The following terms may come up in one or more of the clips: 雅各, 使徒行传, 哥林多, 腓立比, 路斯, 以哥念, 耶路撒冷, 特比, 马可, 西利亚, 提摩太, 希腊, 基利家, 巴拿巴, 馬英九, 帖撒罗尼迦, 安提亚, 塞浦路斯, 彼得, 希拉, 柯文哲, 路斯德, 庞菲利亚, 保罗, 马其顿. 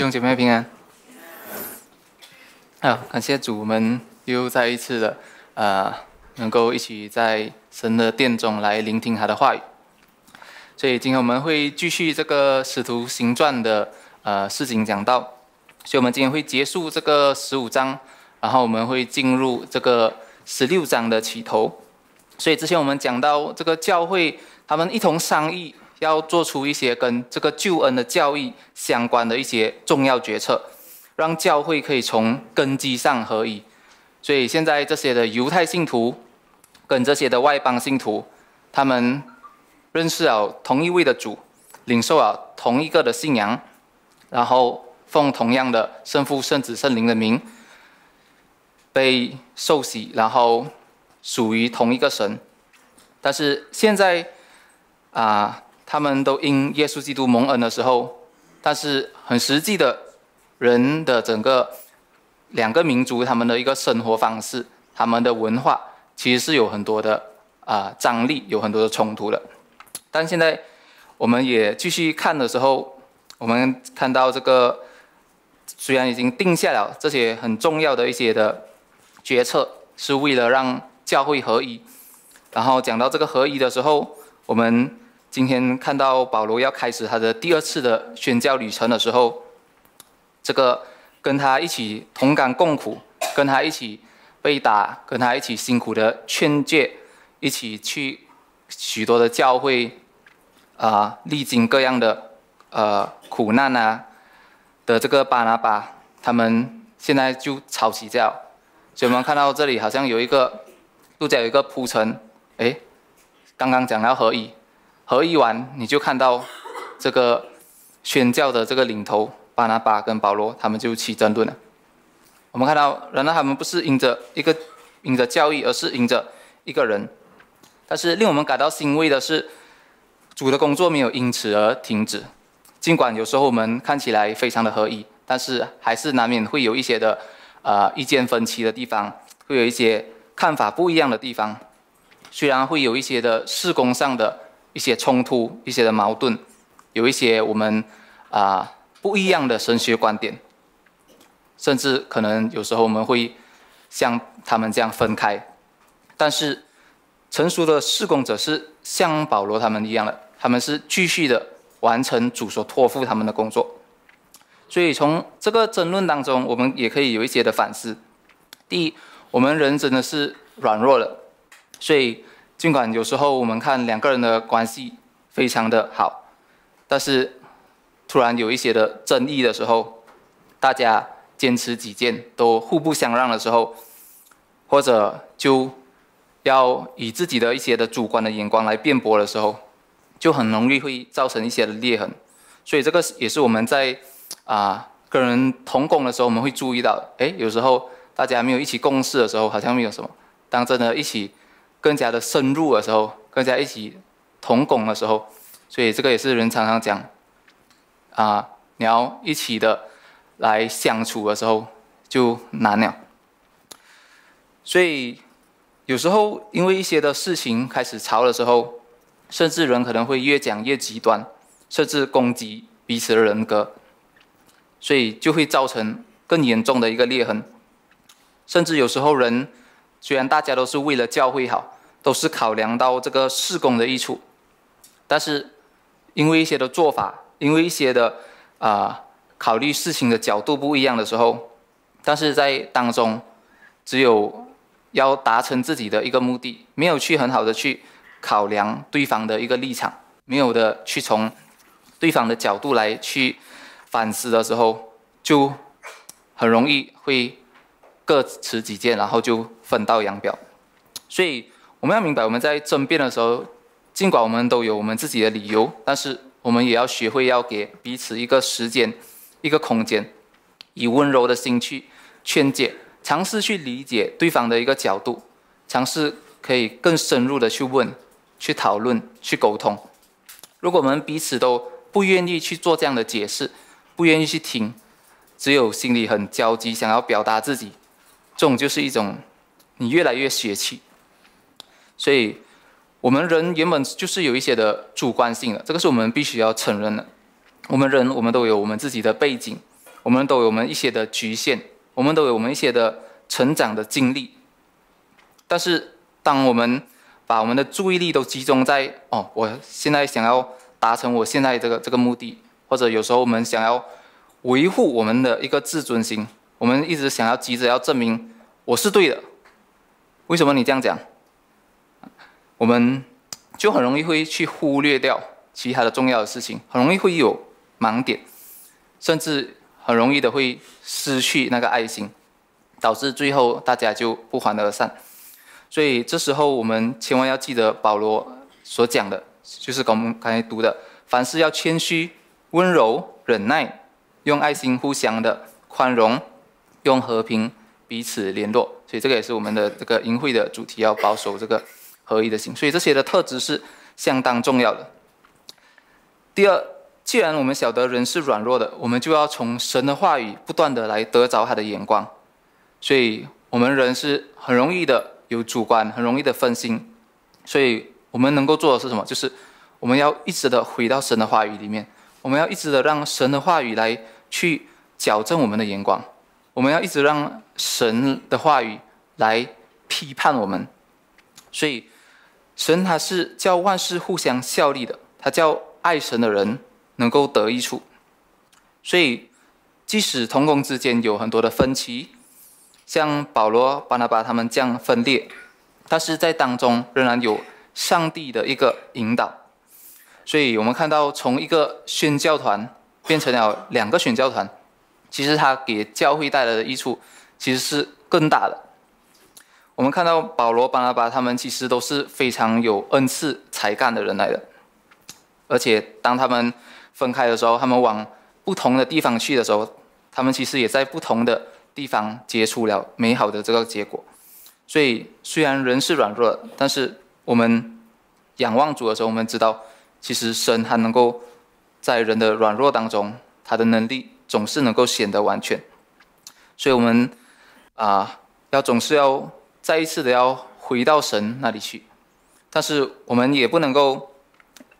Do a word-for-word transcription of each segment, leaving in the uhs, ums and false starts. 弟兄姐妹平安。好、啊，感谢主，我们又再一次的呃，能够一起在神的殿中来聆听他的话语。所以今天我们会继续这个《使徒行传》的呃事情讲道，所以我们今天会结束这个十五章，然后我们会进入这个十六章的起头。所以之前我们讲到这个教会，他们一同商议。要做出一些跟这个救恩的教义相关的一些重要决策，让教会可以从根基上合一。所以现在这些的犹太信徒跟这些的外邦信徒，他们认识了同一位的主，领受了同一个的信仰，然后奉同样的圣父、圣子、圣灵的名被受洗，然后属于同一个神。但是现在啊、呃他们都因耶稣基督蒙恩的时候，但是很实际的，人的整个两个民族他们的一个生活方式，他们的文化其实是有很多的啊、呃、张力，有很多的冲突的。但现在我们也继续看的时候，我们看到这个虽然已经定下了这些很重要的一些的决策，是为了让教会合一。然后讲到这个合一的时候，我们今天看到保罗要开始他的第二次的宣教旅程的时候，这个跟他一起同甘共苦，跟他一起被打，跟他一起辛苦的劝诫，一起去许多的教会啊、呃，历经各样的呃苦难啊的这个巴拿巴，他们现在就吵起架。所以我们看到这里好像有一个路加有一个铺陈，哎，刚刚讲到合一。合一完，你就看到这个宣教的这个领头巴拿巴跟保罗，他们就起争论了。我们看到，然而他们不是因着一个因着教义，而是因着一个人。但是令我们感到欣慰的是，主的工作没有因此而停止。尽管有时候我们看起来非常的合一，但是还是难免会有一些的呃意见分歧的地方，会有一些看法不一样的地方。虽然会有一些的事工上的一些冲突，一些的矛盾，有一些我们啊、呃、不一样的神学观点，甚至可能有时候我们会像他们这样分开。但是成熟的事工者是像保罗他们一样的，他们是继续的完成主所托付他们的工作。所以从这个争论当中，我们也可以有一些的反思。第一，我们人真的是软弱了，所以尽管有时候我们看两个人的关系非常的好，但是突然有一些的争议的时候，大家坚持己见，都互不相让的时候，或者就要以自己的一些的主观的眼光来辩驳的时候，就很容易会造成一些的裂痕。所以这个也是我们在啊、呃、跟人同工的时候，我们会注意到，哎，有时候大家没有一起共事的时候，好像没有什么；当真的一起更加的深入的时候，更加一起同工的时候，所以这个也是人常常讲，啊、呃，你要一起的来相处的时候就难了。所以有时候因为一些的事情开始吵的时候，甚至人可能会越讲越极端，甚至攻击彼此的人格，所以就会造成更严重的一个裂痕。甚至有时候人虽然大家都是为了教会好，都是考量到这个事工的益处，但是因为一些的做法，因为一些的啊、呃、考虑事情的角度不一样的时候，但是在当中只有要达成自己的一个目的，没有去很好的去考量对方的一个立场，没有的去从对方的角度来去反思的时候，就很容易会各持己见，然后就分道扬镳。所以我们要明白，我们在争辩的时候，尽管我们都有我们自己的理由，但是我们也要学会要给彼此一个时间、一个空间，以温柔的心去劝解，尝试去理解对方的一个角度，尝试可以更深入的去问、去讨论、去沟通。如果我们彼此都不愿意去做这样的解释，不愿意去听，只有心里很焦急，想要表达自己，这种就是一种你越来越血气。所以我们人原本就是有一些的主观性的，这个是我们必须要承认的。我们人我们都有我们自己的背景，我们都有我们一些的局限，我们都有我们一些的成长的经历。但是，当我们把我们的注意力都集中在哦，我现在想要达成我现在这个这个目的，或者有时候我们想要维护我们的一个自尊心，我们一直想要急着要证明我是对的。为什么你这样讲？我们就很容易会去忽略掉其他的重要的事情，很容易会有盲点，甚至很容易的会失去那个爱心，导致最后大家就不欢而散。所以这时候我们千万要记得保罗所讲的，就是我们刚才读的，凡事要谦虚、温柔、忍耐，用爱心互相的宽容，用和平彼此联络。所以这个也是我们的这个营会的主题，要保守这个合一的心。所以这些的特质是相当重要的。第二，既然我们晓得人是软弱的，我们就要从神的话语不断的来得着他的眼光。所以我们人是很容易的有主观，很容易的分心，所以我们能够做的是什么？就是我们要一直的回到神的话语里面，我们要一直的让神的话语来去矫正我们的眼光，我们要一直让神的话语来批判我们。所以神他是叫万事互相效力的，他叫爱神的人能够得益处。所以即使同工之间有很多的分歧，像保罗、巴拿巴他们这样分裂，但是在当中仍然有上帝的一个引导。所以我们看到从一个宣教团变成了两个宣教团，其实他给教会带来的益处其实是更大的。我们看到保罗、巴拿巴他们其实都是非常有恩赐才干的人来的，而且当他们分开的时候，他们往不同的地方去的时候，他们其实也在不同的地方结出了美好的这个结果。所以虽然人是软弱的，但是我们仰望主的时候，我们知道其实神还能够在人的软弱当中，他的能力总是能够显得完全。所以我们啊，要总是要再一次的要回到神那里去，但是我们也不能够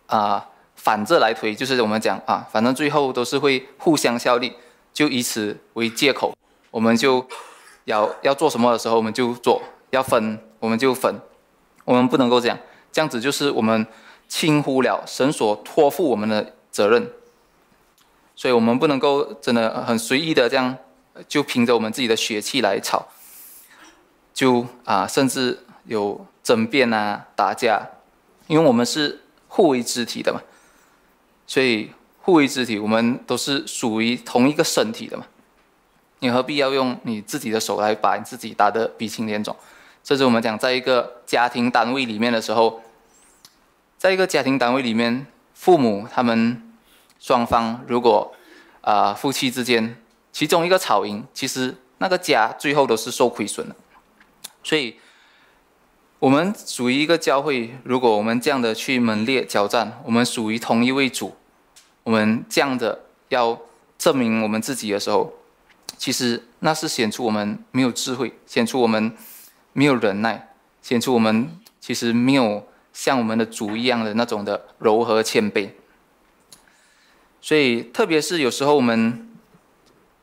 啊反着来推，就是我们讲啊，反正最后都是会互相效力，就以此为借口，我们就要要做什么的时候我们就做，要分我们就分，我们不能够这样，这样子就是我们轻忽了神所托付我们的责任。所以我们不能够真的很随意的这样，就凭着我们自己的血气来吵，就啊，甚至有争辩啊、打架，因为我们是互为肢体的嘛，所以互为肢体，我们都是属于同一个身体的嘛。你何必要用你自己的手来把你自己打得鼻青脸肿？这是我们讲在一个家庭单位里面的时候，在一个家庭单位里面，父母他们双方如果啊、呃、夫妻之间其中一个吵赢，其实那个家最后都是受亏损的。所以我们属于一个教会，如果我们这样的去门列交战，我们属于同一位主，我们这样的要证明我们自己的时候，其实那是显出我们没有智慧，显出我们没有忍耐，显出我们其实没有像我们的主一样的那种的柔和谦卑。所以特别是有时候我们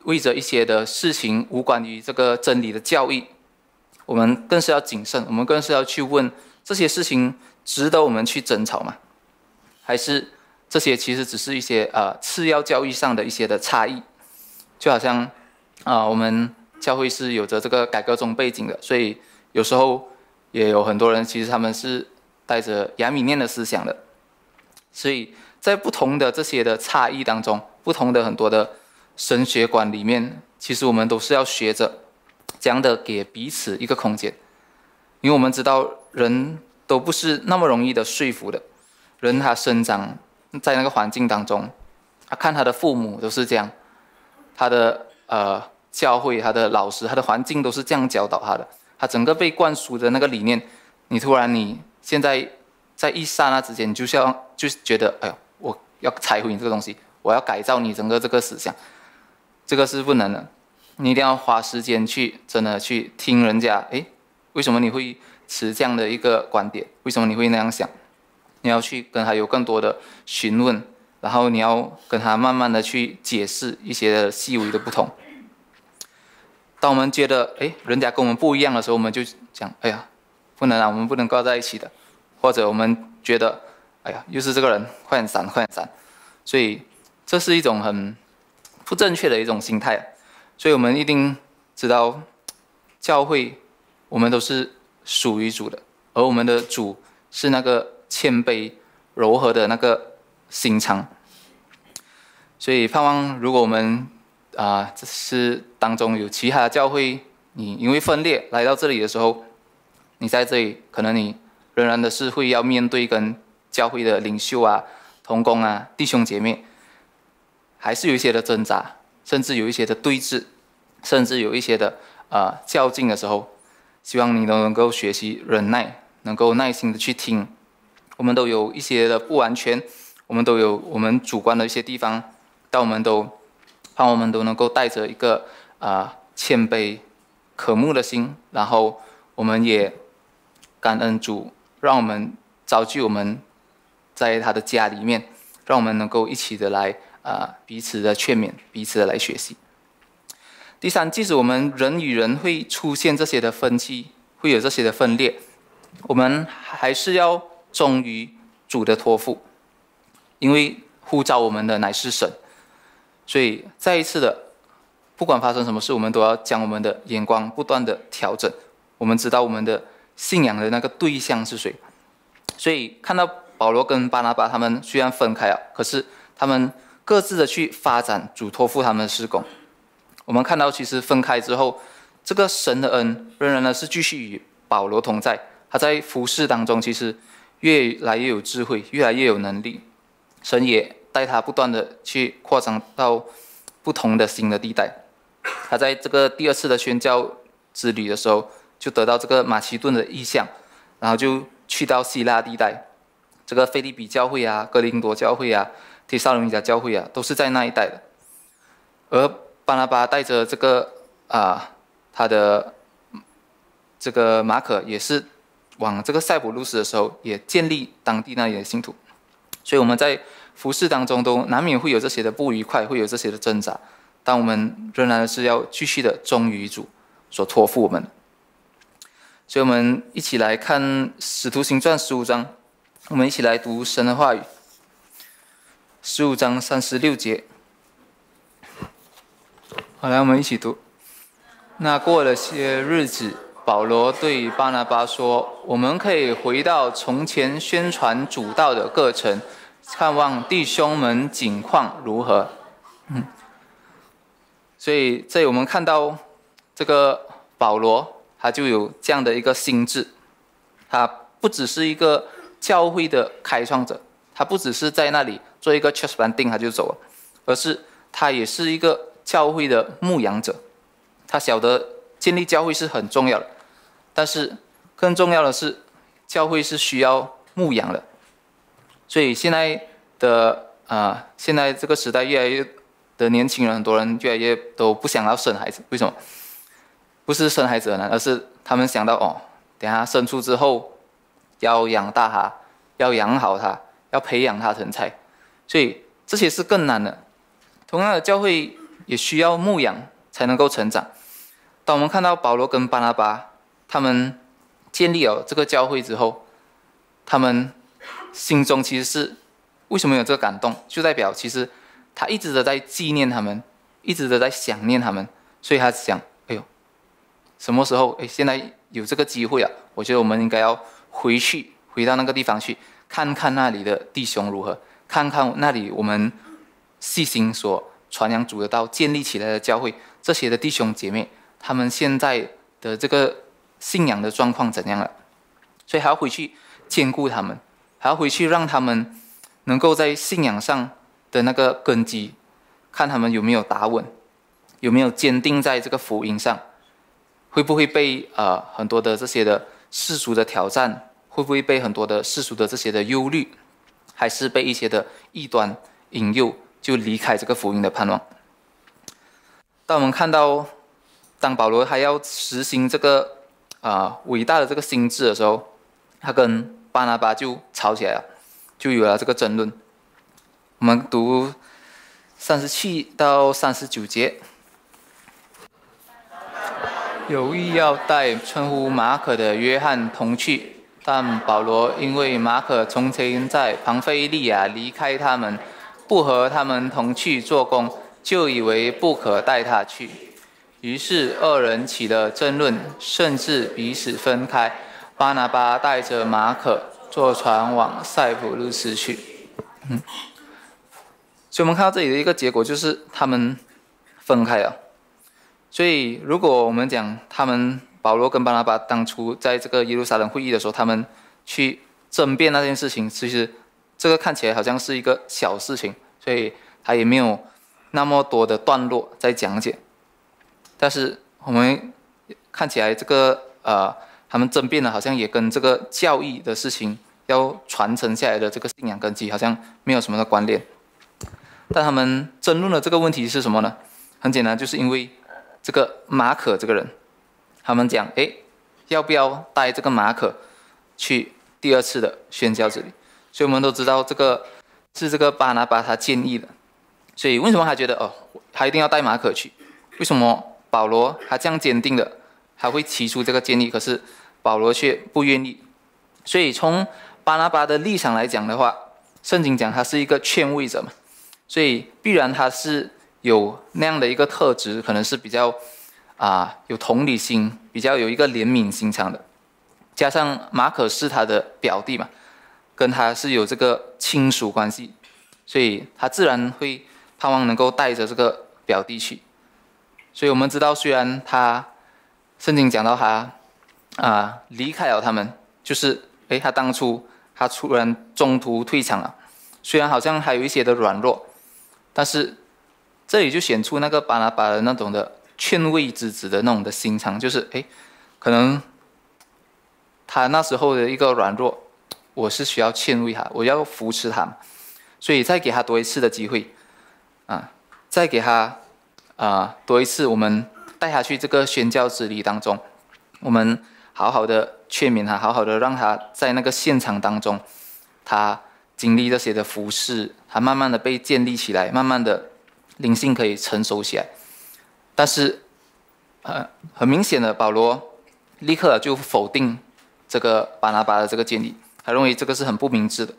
为着一些的事情无关于这个真理的教义，我们更是要谨慎，我们更是要去问这些事情值得我们去争吵吗？还是这些其实只是一些呃次要教义上的一些的差异？就好像啊、呃，我们教会是有着这个改革宗背景的，所以有时候也有很多人，其实他们是带着亚米念的思想的。所以在不同的这些的差异当中，不同的很多的神学观里面，其实我们都是要学着这样的给彼此一个空间，因为我们知道人都不是那么容易的说服的，人他生长在那个环境当中，他看他的父母都是这样，他的呃教会、他的老师、他的环境都是这样教导他的，他整个被灌输的那个理念，你突然你现在在一刹那之间，你就像就觉得，哎呦，我要拆毁你这个东西，我要改造你整个这个思想，这个是不能的。你一定要花时间去真的去听人家，哎，为什么你会持这样的一个观点？为什么你会那样想？你要去跟他有更多的询问，然后你要跟他慢慢的去解释一些细微的不同。当我们觉得哎人家跟我们不一样的时候，我们就讲哎呀不能啊，我们不能够在一起的，或者我们觉得哎呀又是这个人，快点闪快点闪。所以这是一种很不正确的一种心态，所以我们一定知道教会我们都是属于主的，而我们的主是那个谦卑柔和的那个心肠。所以盼望如果我们啊、呃，这是当中有其他的教会，你因为分裂来到这里的时候，你在这里可能你仍然的是会要面对跟教会的领袖啊、同工啊、弟兄姐妹，还是有一些的挣扎，甚至有一些的对峙，甚至有一些的啊、呃、较劲的时候，希望你都能够学习忍耐，能够耐心的去听。我们都有一些的不完全，我们都有我们主观的一些地方，但我们都。盼我们都能够带着一个啊、呃、谦卑、渴慕的心，然后我们也感恩主，让我们招聚我们在他的家里面，让我们能够一起的来啊、呃、彼此的劝勉，彼此的来学习。第三，即使我们人与人会出现这些的分歧，会有这些的分裂，我们还是要忠于主的托付，因为呼召我们的乃是神。所以，再一次的，不管发生什么事，我们都要将我们的眼光不断的调整。我们知道我们的信仰的那个对象是谁。所以，看到保罗跟巴拿巴他们虽然分开了，可是他们各自的去发展主托付他们的事工。我们看到，其实分开之后，这个神的恩仍然呢是继续与保罗同在。他在服事当中，其实越来越有智慧，越来越有能力。神也。带他不断的去扩张到不同的新的地带。他在这个第二次的宣教之旅的时候，就得到这个马其顿的意象，然后就去到希腊地带，这个腓立比教会啊、哥林多教会啊、帖撒罗尼迦教会啊，都是在那一带的。而巴拿巴带着这个啊、呃，他的这个马可也是往这个塞浦路斯的时候，也建立当地那里的信徒。所以我们在服事当中都难免会有这些的不愉快，会有这些的挣扎，但我们仍然是要继续的忠于主所托付我们的。所以我们一起来看《使徒行传》十五章，我们一起来读神的话语。十五章三十六节，好，来我们一起读。那过了些日子，保罗对巴拿巴说：“我们可以回到从前宣传主道的各城。”看望弟兄们景况如何？嗯，所以这里我们看到这个保罗，他就有这样的一个心智，他不只是一个教会的开创者，他不只是在那里做一个 church planting 他就走了，而是他也是一个教会的牧养者。他晓得建立教会是很重要的，但是更重要的是，教会是需要牧养的。所以现在的啊、呃，现在这个时代越来越的年轻人，很多人越来越都不想要生孩子。为什么？不是生孩子很难，而是他们想到哦，等下生出之后要养大他，要养好他，要培养他成才，所以这些是更难的。同样的，教会也需要牧养才能够成长。当我们看到保罗跟巴拿巴他们建立了这个教会之后，他们。心中其实是为什么有这个感动，就代表其实他一直的在纪念他们，一直的在想念他们，所以他想，哎呦，什么时候哎，现在有这个机会啊，我觉得我们应该要回去，回到那个地方去，看看那里的弟兄如何，看看那里我们细心所传扬主的道建立起来的教会，这些的弟兄姐妹，他们现在的这个信仰的状况怎样了？所以还要回去兼顾他们。还要回去让他们能够在信仰上的那个根基，看他们有没有打稳，有没有坚定在这个福音上，会不会被呃很多的这些的世俗的挑战，会不会被很多的世俗的这些的忧虑，还是被一些的异端引诱就离开这个福音的盼望。当我们看到，当保罗还要实行这个啊、呃、伟大的这个心志的时候，他跟巴拿巴就吵起来了，就有了这个争论。我们读三十七到三十九节。有意要带称呼马可的约翰同去，但保罗因为马可从前在庞菲利亚离开他们，不和他们同去做工，就以为不可带他去。于是二人起了争论，甚至彼此分开。巴拿巴带着马可坐船往塞浦路斯去。嗯，所以我们看到这里的一个结果就是他们分开了。所以如果我们讲他们保罗跟巴拿巴当初在这个耶路撒冷会议的时候，他们去争辩那件事情，其实这个看起来好像是一个小事情，所以他也没有那么多的段落在讲解。但是我们看起来这个呃，他们争辩的好像也跟这个教义的事情要传承下来的这个信仰根基好像没有什么的关联。但他们争论的这个问题是什么呢？很简单，就是因为这个马可这个人，他们讲，哎，要不要带这个马可去第二次的宣教之旅？所以我们都知道这个是这个巴拿巴他建议的。所以为什么他觉得哦，他一定要带马可去？为什么保罗他这样坚定的还会提出这个建议，可是保罗却不愿意？所以从巴拿巴的立场来讲的话，圣经讲他是一个劝慰者嘛，所以必然他是有那样的一个特质，可能是比较啊、呃、有同理心，比较有一个怜悯心肠的。加上马可是他的表弟嘛，跟他是有这个亲属关系，所以他自然会盼望能够带着这个表弟去。所以我们知道，虽然他圣经讲到他啊、呃、离开了他们，就是哎他当初他突然中途退场了，虽然好像还有一些的软弱，但是这里就显出那个巴拿巴的那种的劝慰之子的那种的心肠，就是哎可能他那时候的一个软弱，我是需要劝慰他，我要扶持他，所以再给他多一次的机会啊，再给他啊、呃、多一次，我们带他去这个宣教之旅当中，我们好好的劝勉他，好好的让他在那个现场当中，他经历这些的服事，他慢慢的被建立起来，慢慢的灵性可以成熟起来。但是，呃，很明显的，保罗立刻就否定这个巴拿巴的这个建议，他认为这个是很不明智的，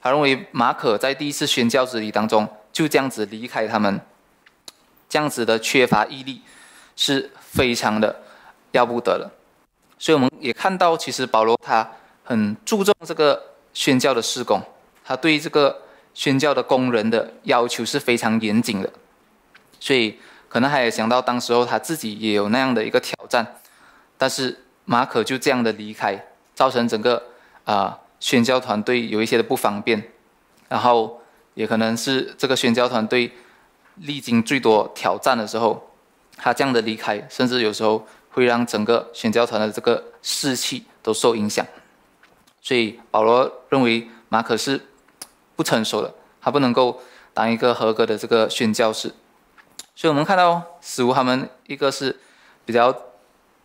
他认为马可在第一次宣教之旅当中就这样子离开他们，这样子的缺乏毅力，是非常的要不得的。所以我们也看到，其实保罗他很注重这个宣教的事工，他对这个宣教的工人的要求是非常严谨的。所以可能他也想到当时候他自己也有那样的一个挑战，但是马可就这样的离开，造成整个呃宣教团队有一些的不方便，然后也可能是这个宣教团队历经最多挑战的时候，他这样的离开，甚至有时候会让整个宣教团的这个士气都受影响。所以保罗认为马可是不成熟的，他不能够当一个合格的这个宣教士。所以我们看到使徒他们一个是比较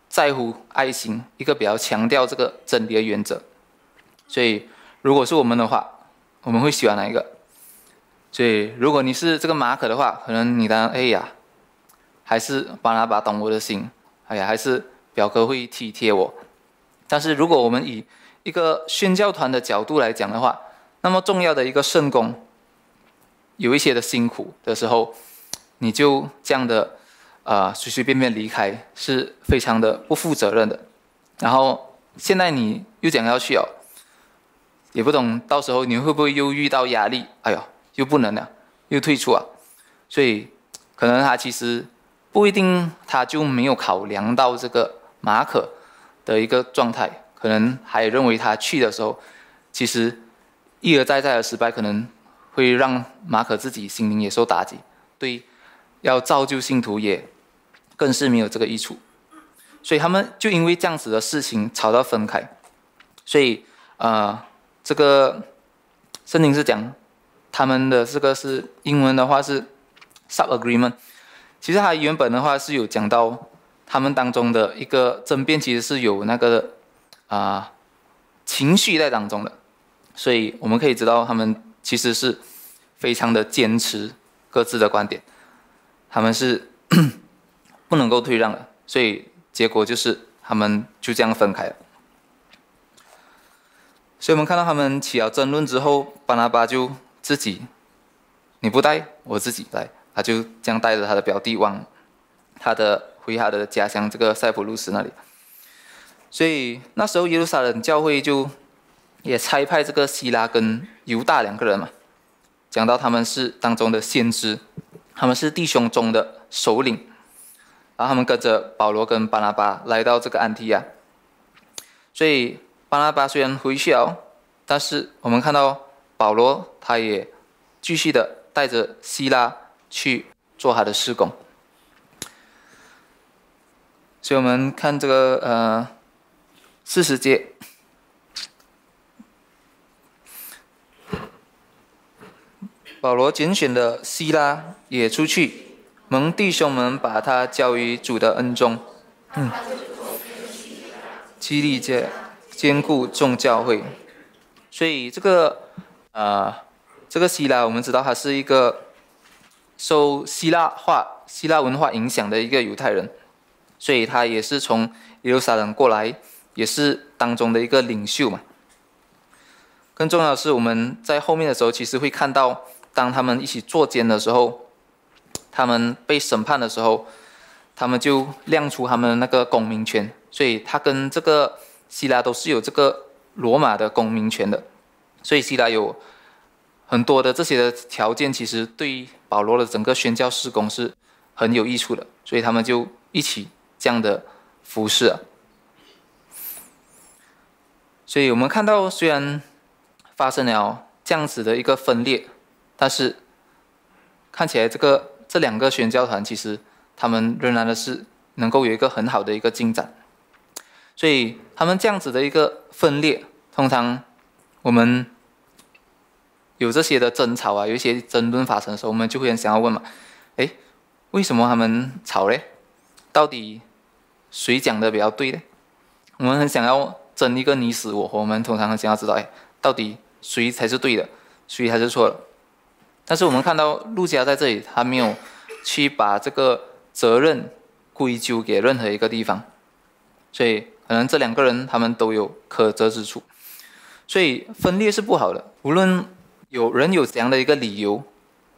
在乎爱心，一个比较强调这个真理的原则。所以如果是我们的话，我们会喜欢哪一个？所以如果你是这个马可的话，可能你当然哎呀，还是巴拿巴懂我的心，哎呀，还是表哥会体贴我。但是如果我们以一个宣教团的角度来讲的话，那么重要的一个圣工，有一些的辛苦的时候，你就这样的呃随随便便离开，是非常的不负责任的。然后现在你又讲要去哦，也不懂到时候你会不会又遇到压力，哎呦，又不能了，又退出啊。所以可能他其实不一定，他就没有考量到这个马可的一个状态，可能还认为他去的时候，其实一而再再而失败，可能会让马可自己心灵也受打击，对要造就信徒也更是没有这个益处。所以他们就因为这样子的事情吵到分开。所以呃，这个圣经是讲他们的这个是英文的话是 sub-agreement。其实他原本的话是有讲到他们当中的一个争辩，其实是有那个啊、呃、情绪在当中的，所以我们可以知道他们其实是非常的坚持各自的观点，他们是不能够退让的，所以结果就是他们就这样分开了。所以我们看到他们起了争论之后，巴拿巴就自己，你不带，我自己带，他就这样带着他的表弟往他的回他的家乡这个塞浦路斯那里。所以那时候耶路撒冷教会就也差派这个希拉跟犹大两个人嘛，讲到他们是当中的先知，他们是弟兄中的首领，然后他们跟着保罗跟巴拿巴来到这个安提亚。所以巴拿巴虽然回去了，但是我们看到保罗他也继续的带着希拉去做他的事工。所以我们看这个呃四十节。保罗拣选的希拉也出去，蒙弟兄们把他交于主的恩中，嗯，激励着兼顾众教会。所以这个呃这个希拉，我们知道他是一个受希腊化、希腊文化影响的一个犹太人，所以他也是从耶路撒冷过来，也是当中的一个领袖嘛。更重要的是，我们在后面的时候，其实会看到，当他们一起坐监的时候，他们被审判的时候，他们就亮出他们那个公民权，所以他跟这个希拉都是有这个罗马的公民权的，所以希拉有很多的这些的条件，其实对保罗的整个宣教事工是很有益处的，所以他们就一起这样的服侍啊。所以我们看到，虽然发生了这样子的一个分裂，但是看起来这个这两个宣教团其实他们仍然的是能够有一个很好的一个进展。所以他们这样子的一个分裂，通常我们有这些的争吵啊，有一些争论发生的时候，我们就会很想要问嘛，诶，为什么他们吵嘞？到底谁讲的比较对嘞？我们很想要争一个你死我活，我们通常很想要知道，诶，到底谁才是对的，谁才是错的？但是我们看到路加在这里，他没有去把这个责任归咎给任何一个地方，所以可能这两个人他们都有可责之处。所以分裂是不好的，无论有人有怎样的一个理由，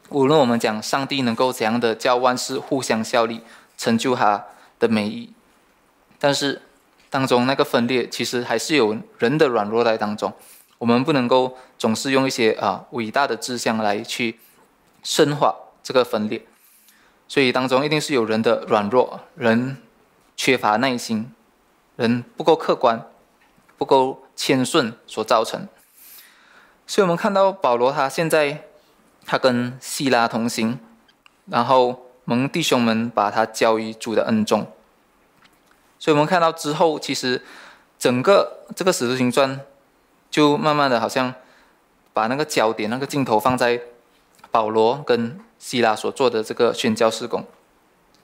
无论我们讲上帝能够怎样的叫万事互相效力，成就他的美意，但是当中那个分裂其实还是有人的软弱在当中。我们不能够总是用一些啊伟大的志向来去深化这个分裂，所以当中一定是有人的软弱，人缺乏耐心，人不够客观，不够谦顺所造成。所以我们看到保罗他现在他跟希拉同行，然后蒙弟兄们把他交于主的恩中。所以我们看到之后，其实整个这个使徒行传就慢慢的好像把那个焦点、那个镜头放在保罗跟希拉所做的这个宣教事工。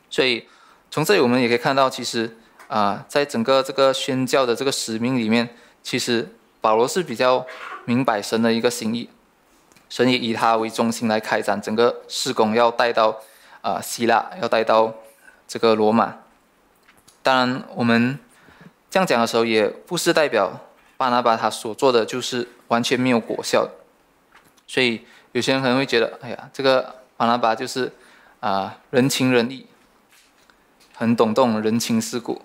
所以从这里我们也可以看到，其实啊、呃，在整个这个宣教的这个使命里面，其实保罗是比较明白神的一个心意，神也以他为中心来开展整个事工，要带到啊、呃、希腊，要带到这个罗马。当然，我们这样讲的时候，也不是代表巴拿巴他所做的就是完全没有果效的，所以有些人可能会觉得，哎呀，这个巴拿巴就是啊、呃、人情仁义，很懂这种人情世故，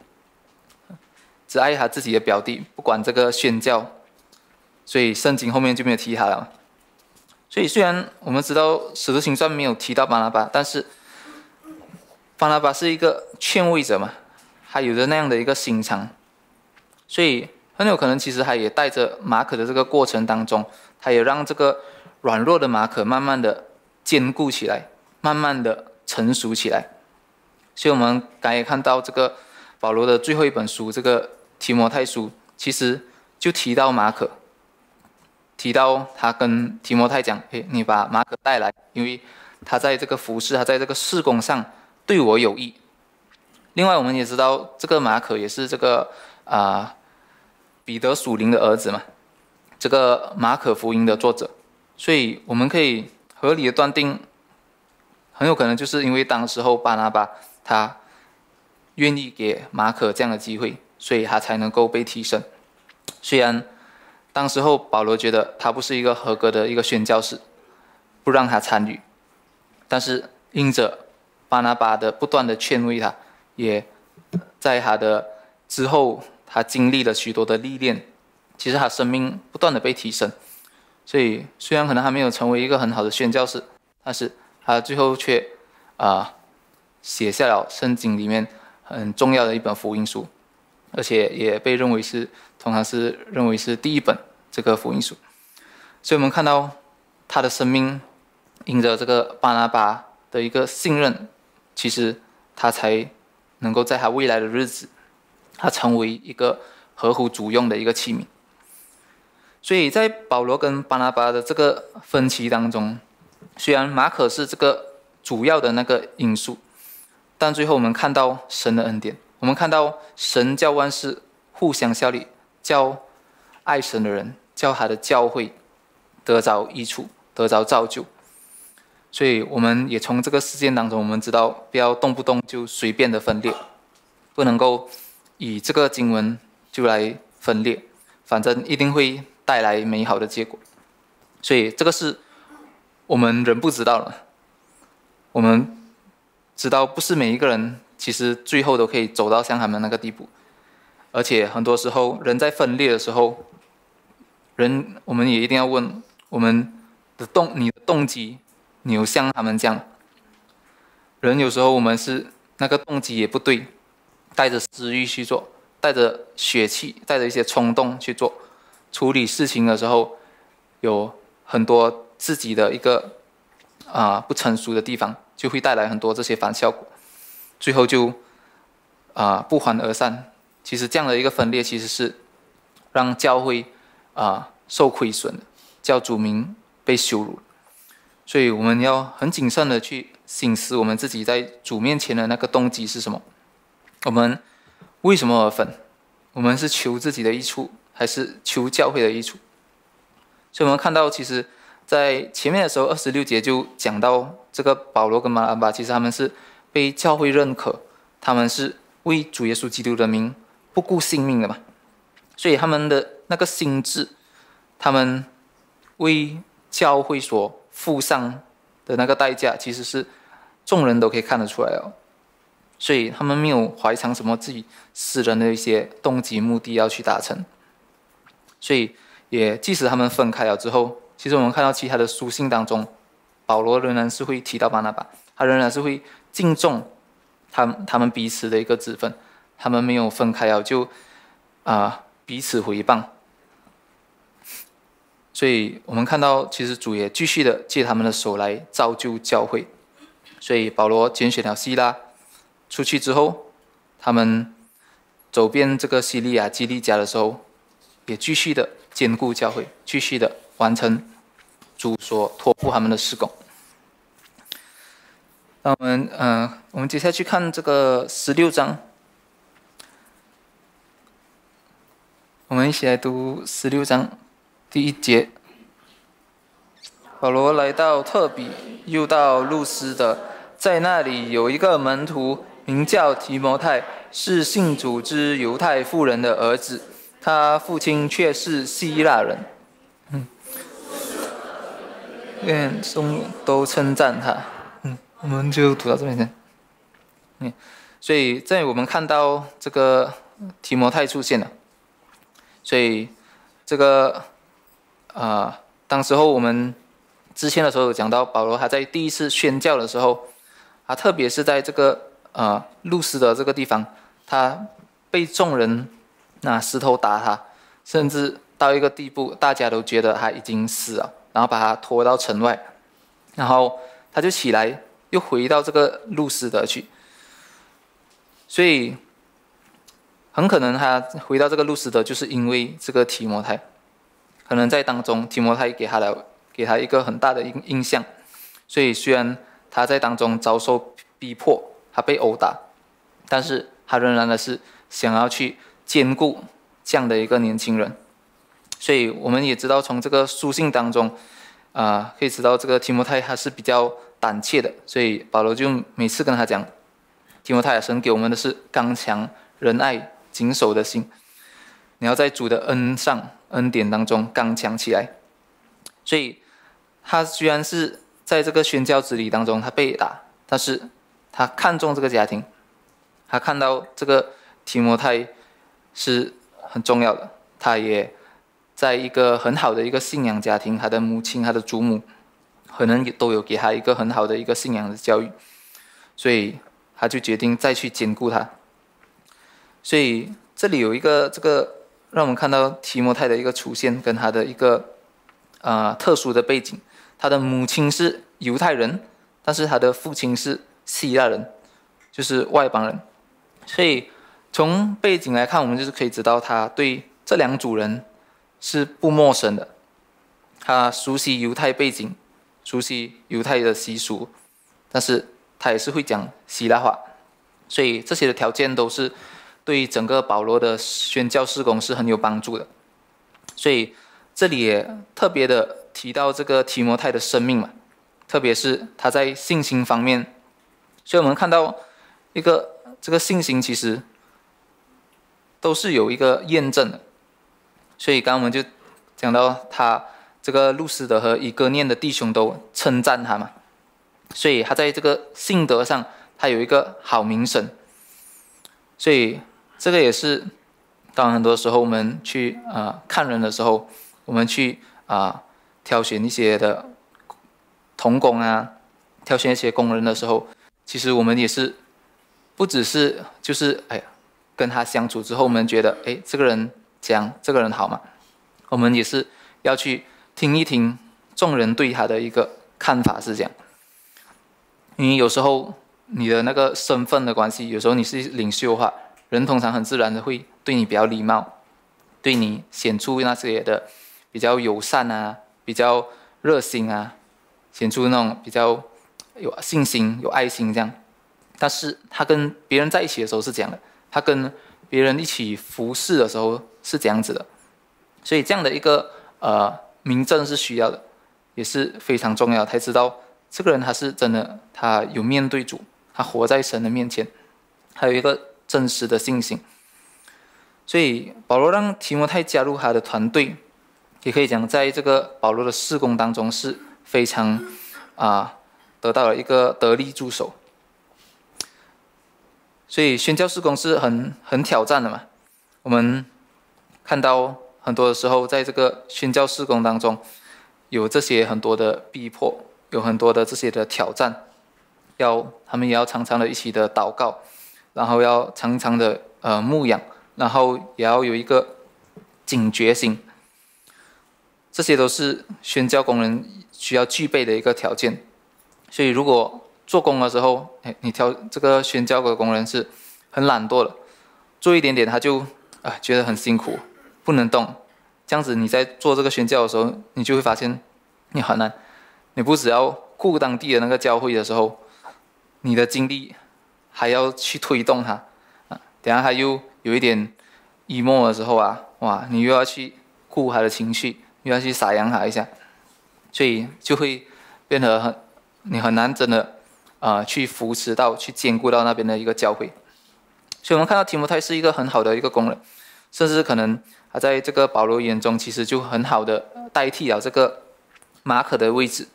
只爱他自己的表弟，不管这个宣教，所以圣经后面就没有提他了。所以虽然我们知道使徒行传没有提到巴拿巴，但是巴拿巴是一个劝慰者嘛，他有着那样的一个心肠，所以很有可能，其实他也带着马可的这个过程当中，他也让这个软弱的马可慢慢的坚固起来，慢慢的成熟起来。所以我们刚才看到这个保罗的最后一本书，这个提摩太书，其实就提到马可，提到他跟提摩太讲：“哎，你把马可带来，因为他在这个服事，他在这个事工上对我有益。”另外，我们也知道这个马可也是这个啊。呃彼得属灵的儿子嘛，这个马可福音的作者，所以我们可以合理的断定，很有可能就是因为当时候巴拿巴他愿意给马可这样的机会，所以他才能够被提升。虽然当时候保罗觉得他不是一个合格的一个宣教士，不让他参与，但是因着巴拿巴的不断的劝慰他，也在他的之后，他经历了许多的历练，其实他生命不断的被提升。所以虽然可能还没有成为一个很好的宣教士，但是他最后却啊、呃、写下了圣经里面很重要的一本福音书，而且也被认为是通常是认为是第一本这个福音书。所以我们看到他的生命因着这个巴拿巴的一个信任，其实他才能够在他未来的日子，他成为一个合乎主用的一个器皿。所以在保罗跟巴拿巴的这个分歧当中，虽然马可是这个主要的那个因素，但最后我们看到神的恩典，我们看到神叫万事互相效力，叫爱神的人，叫他的教会得着益处，得着造就。所以我们也从这个事件当中，我们知道不要动不动就随便的分裂，不能够以这个经文就来分裂，反正一定会带来美好的结果。所以这个是我们人不知道了，我们知道不是每一个人其实最后都可以走到像他们那个地步，而且很多时候人在分裂的时候，人我们也一定要问我们的动你的动机，你有像他们这样？人有时候我们是那个动机也不对，带着私欲去做，带着血气，带着一些冲动去做，处理事情的时候有很多自己的一个、呃、不成熟的地方，就会带来很多这些反效果，最后就、呃、不欢而散。其实这样的一个分裂其实是让教会、呃、受亏损的，叫主名被羞辱。所以我们要很谨慎的去省思我们自己在主面前的那个动机是什么，我们为什么而分，我们是求自己的益处还是求教会的益处。所以我们看到其实在前面的时候，二十六节就讲到这个保罗跟巴拿巴其实他们是被教会认可，他们是为主耶稣基督的名不顾性命的嘛。所以他们的那个心智，他们为教会所付上的那个代价，其实是众人都可以看得出来了。所以他们没有怀藏什么自己私人的一些动机目的要去达成。所以也即使他们分开了之后，其实我们看到其他的书信当中，保罗仍然是会提到巴拿巴，他仍然是会敬重他 们, 他们彼此的一个职分，他们没有分开了就、呃、彼此回谤。所以我们看到其实主也继续的借他们的手来造就教会。所以保罗拣选了希拉，出去之后他们走遍这个西利亚基利家的时候，也继续的兼顾教会，继续的完成主所托付他们的事工。那我们、呃、我们接下去看这个十六章，我们一起来读十六章第一节。保罗来到特比，又到路斯的，在那里有一个门徒名叫提摩太，是信主之犹太妇人的儿子，他父亲却是希腊人。嗯，愿众都称赞他。嗯，我们就读到这边先。嗯，所以在我们看到这个提摩太出现了，所以这个。呃、当时候我们之前的时候有讲到，保罗他在第一次宣教的时候，他特别是在这个呃路斯的这个地方，他被众人拿石头打他，甚至到一个地步大家都觉得他已经死了，然后把他拖到城外，然后他就起来又回到这个路斯的去。所以很可能他回到这个路斯的就是因为这个提摩太，可能在当中提摩太给他的给他一个很大的印象。所以虽然他在当中遭受逼迫，他被殴打，但是他仍然的是想要去兼顾这样的一个年轻人。所以我们也知道从这个书信当中，啊、呃，可以知道这个提摩太他是比较胆怯的，所以保罗就每次跟他讲，提摩太，神给我们的是刚强、仁爱、谨守的心，你要在主的恩上、恩典当中刚强起来。所以，他虽然是在这个宣教之旅当中他被打，但是他看重这个家庭，他看到这个提摩太是很重要的，他也。 在一个很好的一个信仰家庭，他的母亲、他的祖母，可能也都有给他一个很好的一个信仰的教育，所以他就决定再去兼顾他。所以这里有一个这个让我们看到提摩太的一个出现跟他的一个呃特殊的背景，他的母亲是犹太人，但是他的父亲是希腊人，就是外邦人。所以从背景来看，我们就是可以知道他对这两组人。 是不陌生的，他熟悉犹太背景，熟悉犹太的习俗，但是他也是会讲希腊话，所以这些的条件都是对整个保罗的宣教事工是很有帮助的。所以这里也特别的提到这个提摩太的生命嘛，特别是他在信心方面，所以我们看到一个这个信心其实都是有一个验证的。 所以，刚刚我们就讲到他这个路斯德和以哥念的弟兄都称赞他嘛，所以他在这个信德上，他有一个好名声。所以这个也是，当然很多时候我们去啊、呃、看人的时候，我们去啊、呃、挑选一些的童工啊，挑选一些工人的时候，其实我们也是不只是就是哎呀，跟他相处之后，我们觉得哎这个人。 讲这个人好嘛，我们也是要去听一听众人对他的一个看法是这样。因为有时候你的那个身份的关系，有时候你是领袖的话，人通常很自然的会对你比较礼貌，对你显出那些的比较友善啊，比较热心啊，显出那种比较有信心、有爱心这样。但是他跟别人在一起的时候是这样的，他跟别人一起服侍的时候。 是这样子的，所以这样的一个呃明证是需要的，也是非常重要，才知道这个人他是真的，他有面对主，他活在神的面前，还有一个真实的信心。所以保罗让提摩太加入他的团队，也可以讲在这个保罗的事工当中是非常啊、呃、得到了一个得力助手。所以宣教事工是很很挑战的嘛，我们。 看到很多的时候，在这个宣教事工当中，有这些很多的逼迫，有很多的这些的挑战，要他们也要常常的一起的祷告，然后要常常的呃牧养，然后也要有一个警觉心，这些都是宣教工人需要具备的一个条件。所以，如果做工的时候，哎，你挑这个宣教的工人是很懒惰的，做一点点他就啊、呃、觉得很辛苦。 不能动，这样子你在做这个宣教的时候，你就会发现你很难。你不只要顾当地的那个教会的时候，你的精力还要去推动它啊。等下他又有一点 emo 的时候啊，哇，你又要去顾他的情绪，又要去撒养他一下，所以就会变得很，你很难真的啊、呃、去扶持到、去兼顾到那边的一个教会。所以我们看到提摩太是一个很好的一个工人，甚至可能。 他在这个保罗眼中，其实就很好的代替了这个马可的位置。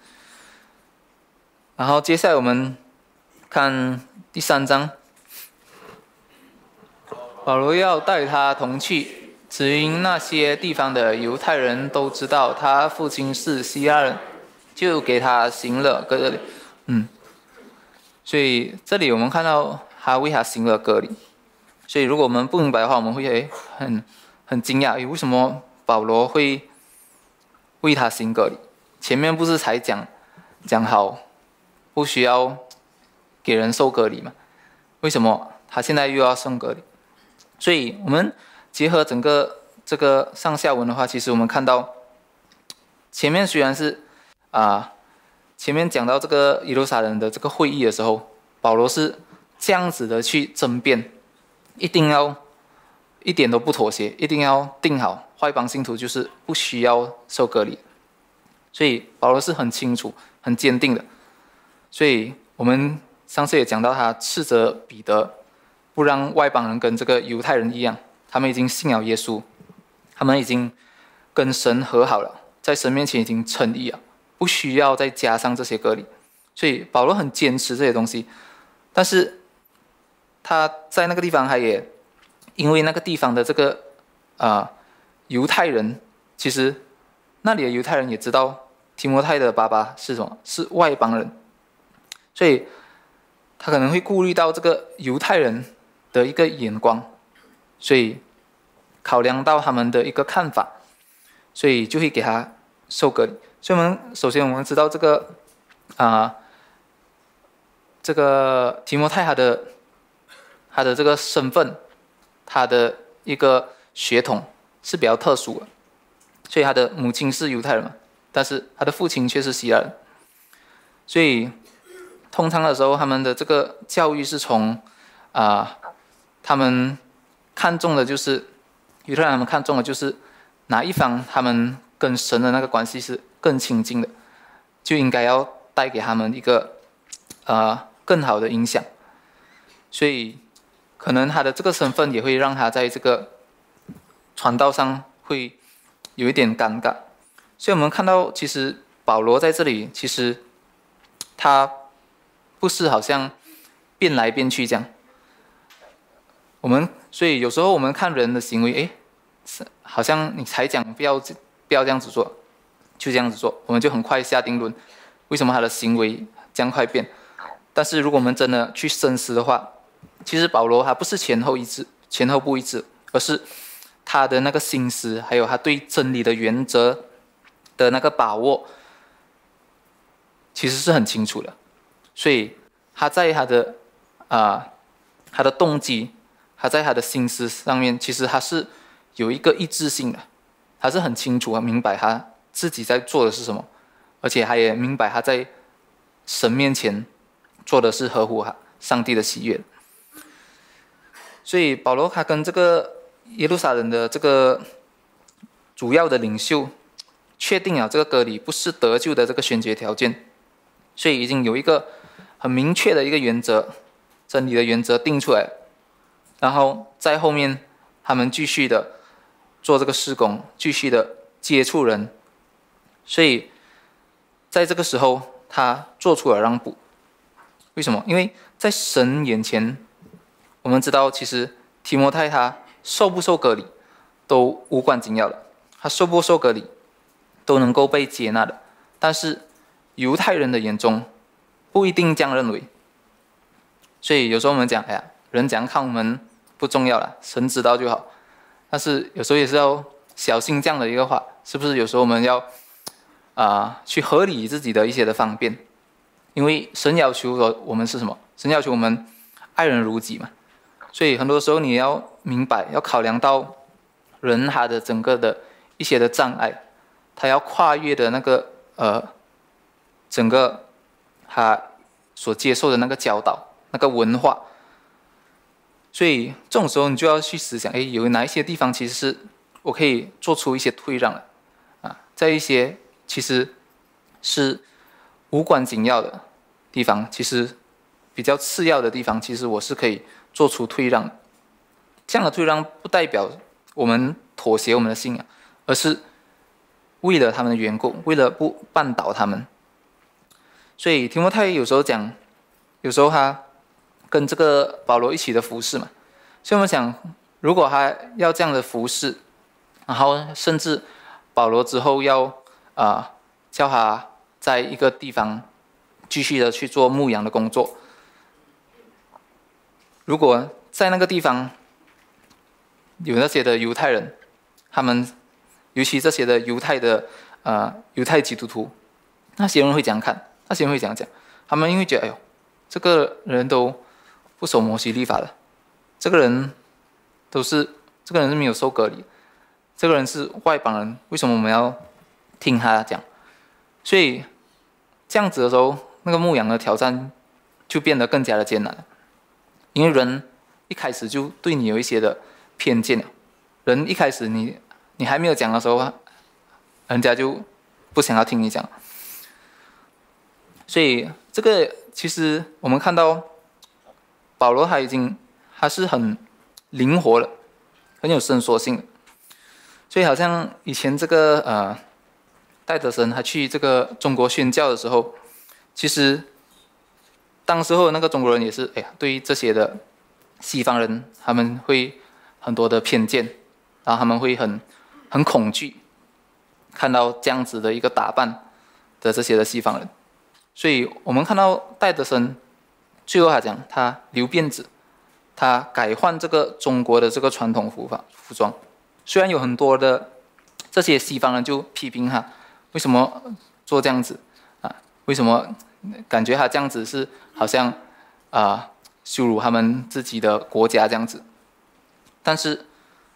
然后接下来我们看第三章，保罗要带他同去，只因那些地方的犹太人都知道他父亲是希腊人，就给他行了割礼。嗯，所以这里我们看到他为他行了割礼。所以如果我们不明白的话，我们会哎很。 很惊讶，诶，为什么保罗会为他行割礼？前面不是才讲讲好不需要给人受割礼嘛？为什么他现在又要受割礼？所以我们结合整个这个上下文的话，其实我们看到前面虽然是啊、呃，前面讲到这个耶路撒冷的这个会议的时候，保罗是这样子的去争辩，一定要。 一点都不妥协，一定要定好。外邦信徒就是不需要受割礼，所以保罗是很清楚、很坚定的。所以我们上次也讲到，他斥责彼得，不让外邦人跟这个犹太人一样，他们已经信了耶稣，他们已经跟神和好了，在神面前已经称义了，不需要再加上这些割礼。所以保罗很坚持这些东西，但是他在那个地方，他也因为那个地方的这个啊、呃、犹太人，其实那里的犹太人也知道提摩太的爸爸是什么，是外邦人，所以他可能会顾虑到这个犹太人的一个眼光，所以考量到他们的一个看法，所以就会给他受割礼。所以我们首先我们知道这个啊、呃、这个提摩太他的他的这个身份，他的一个血统是比较特殊的，所以他的母亲是犹太人嘛，但是他的父亲却是希腊人。所以通常的时候，他们的这个教育是从啊、呃，他们看重的就是犹太人，他们看重的就是哪一方他们跟神的那个关系是更亲近的，就应该要带给他们一个呃更好的影响。所以可能他的这个身份也会让他在这个传道上会有一点尴尬。所以我们看到，其实保罗在这里，其实他不是好像变来变去这样。我们所以有时候我们看人的行为，哎，好像你才讲不要不要这样子做，就这样子做，我们就很快下定论，为什么他的行为这样快变？但是如果我们真的去深思的话，其实保罗他不是前后一致、前后不一致，而是他的那个心思，还有他对真理的原则的那个把握，其实是很清楚的。所以他在他的啊、呃、他的动机，他在他的心思上面，其实他是有一个一致性的，他是很清楚、很明白他自己在做的是什么，而且他也明白他在神面前做的是合乎上帝的喜悦。所以保罗他跟这个耶路撒冷的这个主要的领袖确定了这个割礼不是得救的这个先决条件，所以已经有一个很明确的一个原则，真理的原则定出来，然后在后面他们继续的做这个事工，继续的接触人，所以在这个时候他做出了让步。为什么？因为在神眼前，我们知道其实提摩太他受不受割礼都无关紧要的，他受不受割礼都能够被接纳的，但是犹太人的眼中不一定这样认为。所以有时候我们讲，哎呀，人怎样看我们不重要了，神知道就好，但是有时候也是要小心这样的一个话，是不是？有时候我们要、呃、去合理自己的一些的方便，因为神要求我们是什么？神要求我们爱人如己嘛。所以很多时候你要明白，要考量到人他的整个的一些的障碍，他要跨越的那个呃整个他所接受的那个教导、那个文化，所以这种时候你就要去思想，哎，有哪一些地方其实是我可以做出一些退让的啊，在一些其实是无关紧要的地方，其实比较次要的地方，其实我是可以做出退让的。这样的退让不代表我们妥协我们的信仰，而是为了他们的缘故，为了不绊倒他们。所以提摩太有时候讲，有时候他跟这个保罗一起的服侍嘛，所以我们想，如果他要这样的服侍，然后甚至保罗之后要啊、呃、叫他在一个地方继续的去做牧羊的工作，如果在那个地方有那些的犹太人，他们尤其这些的犹太的呃犹太基督徒，那些人会怎样看？那些人会怎样讲？他们因为觉得，哎呦，这个人都不守摩西律法的，这个人都是这个人是没有受割礼，这个人是外邦人，为什么我们要听他讲？所以这样子的时候，那个牧羊的挑战就变得更加的艰难了，因为人一开始就对你有一些的偏见了。人一开始你你还没有讲的时候，人家就不想要听你讲。所以这个其实我们看到保罗他已经他是很灵活了，很有伸缩性的。所以好像以前这个呃戴德森他去这个中国宣教的时候，其实当时候那个中国人也是哎呀，对于这些的西方人他们会很多的偏见，然后他们会很很恐惧看到这样子的一个打扮的这些的西方人。所以我们看到戴德森最后他讲他留辫子，他改换这个中国的这个传统服法服装。虽然有很多的这些西方人就批评他为什么做这样子啊，为什么感觉他这样子是好像啊、呃、羞辱他们自己的国家这样子，但是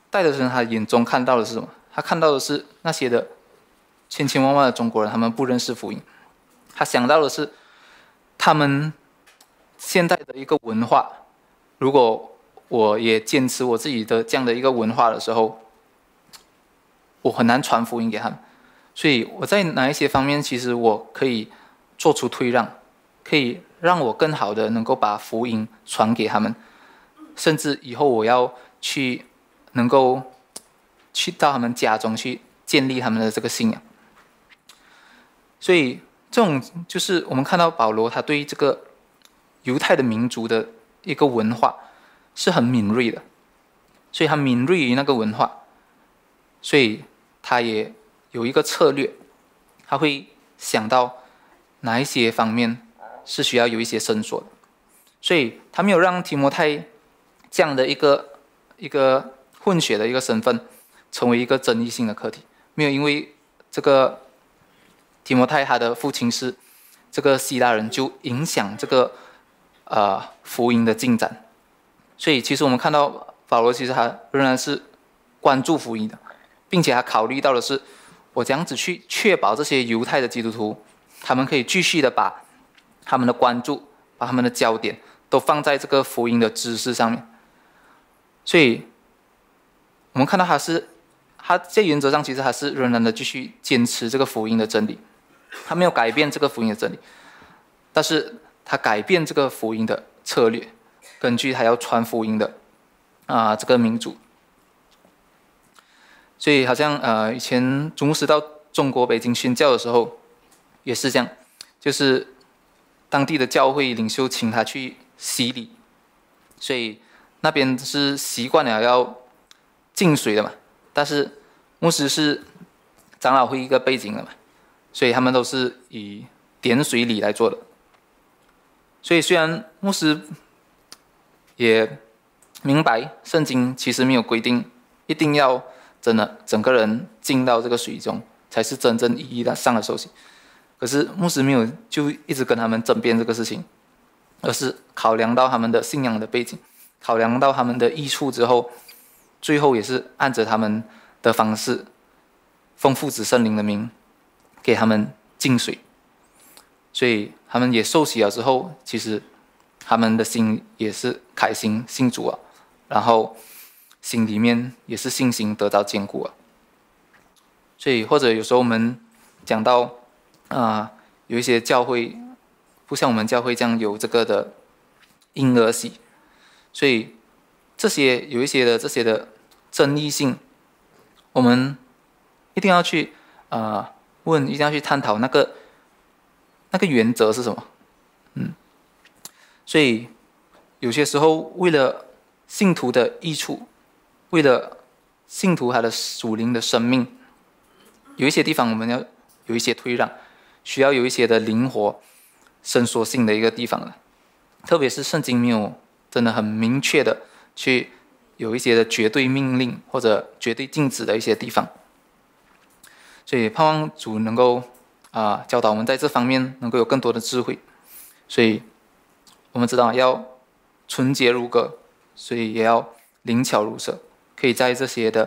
戴德森他眼中看到的是什么？他看到的是那些的千千万万的中国人，他们不认识福音。他想到的是他们现代的一个文化，如果我也坚持我自己的这样的一个文化的时候，我很难传福音给他们。所以我在哪一些方面其实我可以做出退让，可以让我更好的能够把福音传给他们，甚至以后我要去能够去到他们家中去建立他们的这个信仰。所以这种就是我们看到保罗他对于这个犹太的民族的一个文化是很敏锐的，所以他敏锐于那个文化，所以他也有一个策略，他会想到哪一些方面是需要有一些伸缩的。所以他没有让提摩太这样的一个一个混血的一个身份成为一个争议性的课题，没有因为这个提摩太他的父亲是这个希腊人就影响这个呃福音的进展。所以其实我们看到保罗其实他仍然是关注福音的，并且他考虑到的是我这样子去确保这些犹太的基督徒他们可以继续的把他们的关注把他们的焦点都放在这个福音的知识上面。所以我们看到他是他在原则上其实还是仍然的继续坚持这个福音的真理，他没有改变这个福音的真理，但是他改变这个福音的策略，根据他要传福音的啊、呃、这个民族。所以好像呃以前祖牧师到中国北京宣教的时候也是这样，就是当地的教会领袖请他去洗礼，所以那边是习惯了要浸水的嘛，但是牧师是长老会一个背景的嘛，所以他们都是以点水礼来做的。所以虽然牧师也明白圣经其实没有规定一定要真的整个人浸到这个水中才是真正意义上的受洗，可是牧师没有就一直跟他们争辩这个事情，而是考量到他们的信仰的背景，考量到他们的益处之后，最后也是按着他们的方式，奉父子圣灵的名给他们浸水。所以他们也受洗了之后，其实他们的心也是开心信主啊，然后心里面也是信心得到坚固啊。所以或者有时候我们讲到啊、呃，有一些教会不像我们教会这样有这个的婴儿洗，所以这些有一些的这些的争议性，我们一定要去啊、呃、问，一定要去探讨那个那个原则是什么，嗯，所以有些时候为了信徒的益处，为了信徒他的属灵的生命，有一些地方我们要有一些退让，需要有一些的灵活、伸缩性的一个地方了，特别是圣经没有真的很明确的去有一些的绝对命令或者绝对禁止的一些地方。所以盼望主能够啊、呃、教导我们在这方面能够有更多的智慧。所以我们知道要纯洁如歌，所以也要灵巧如蛇，可以在这些的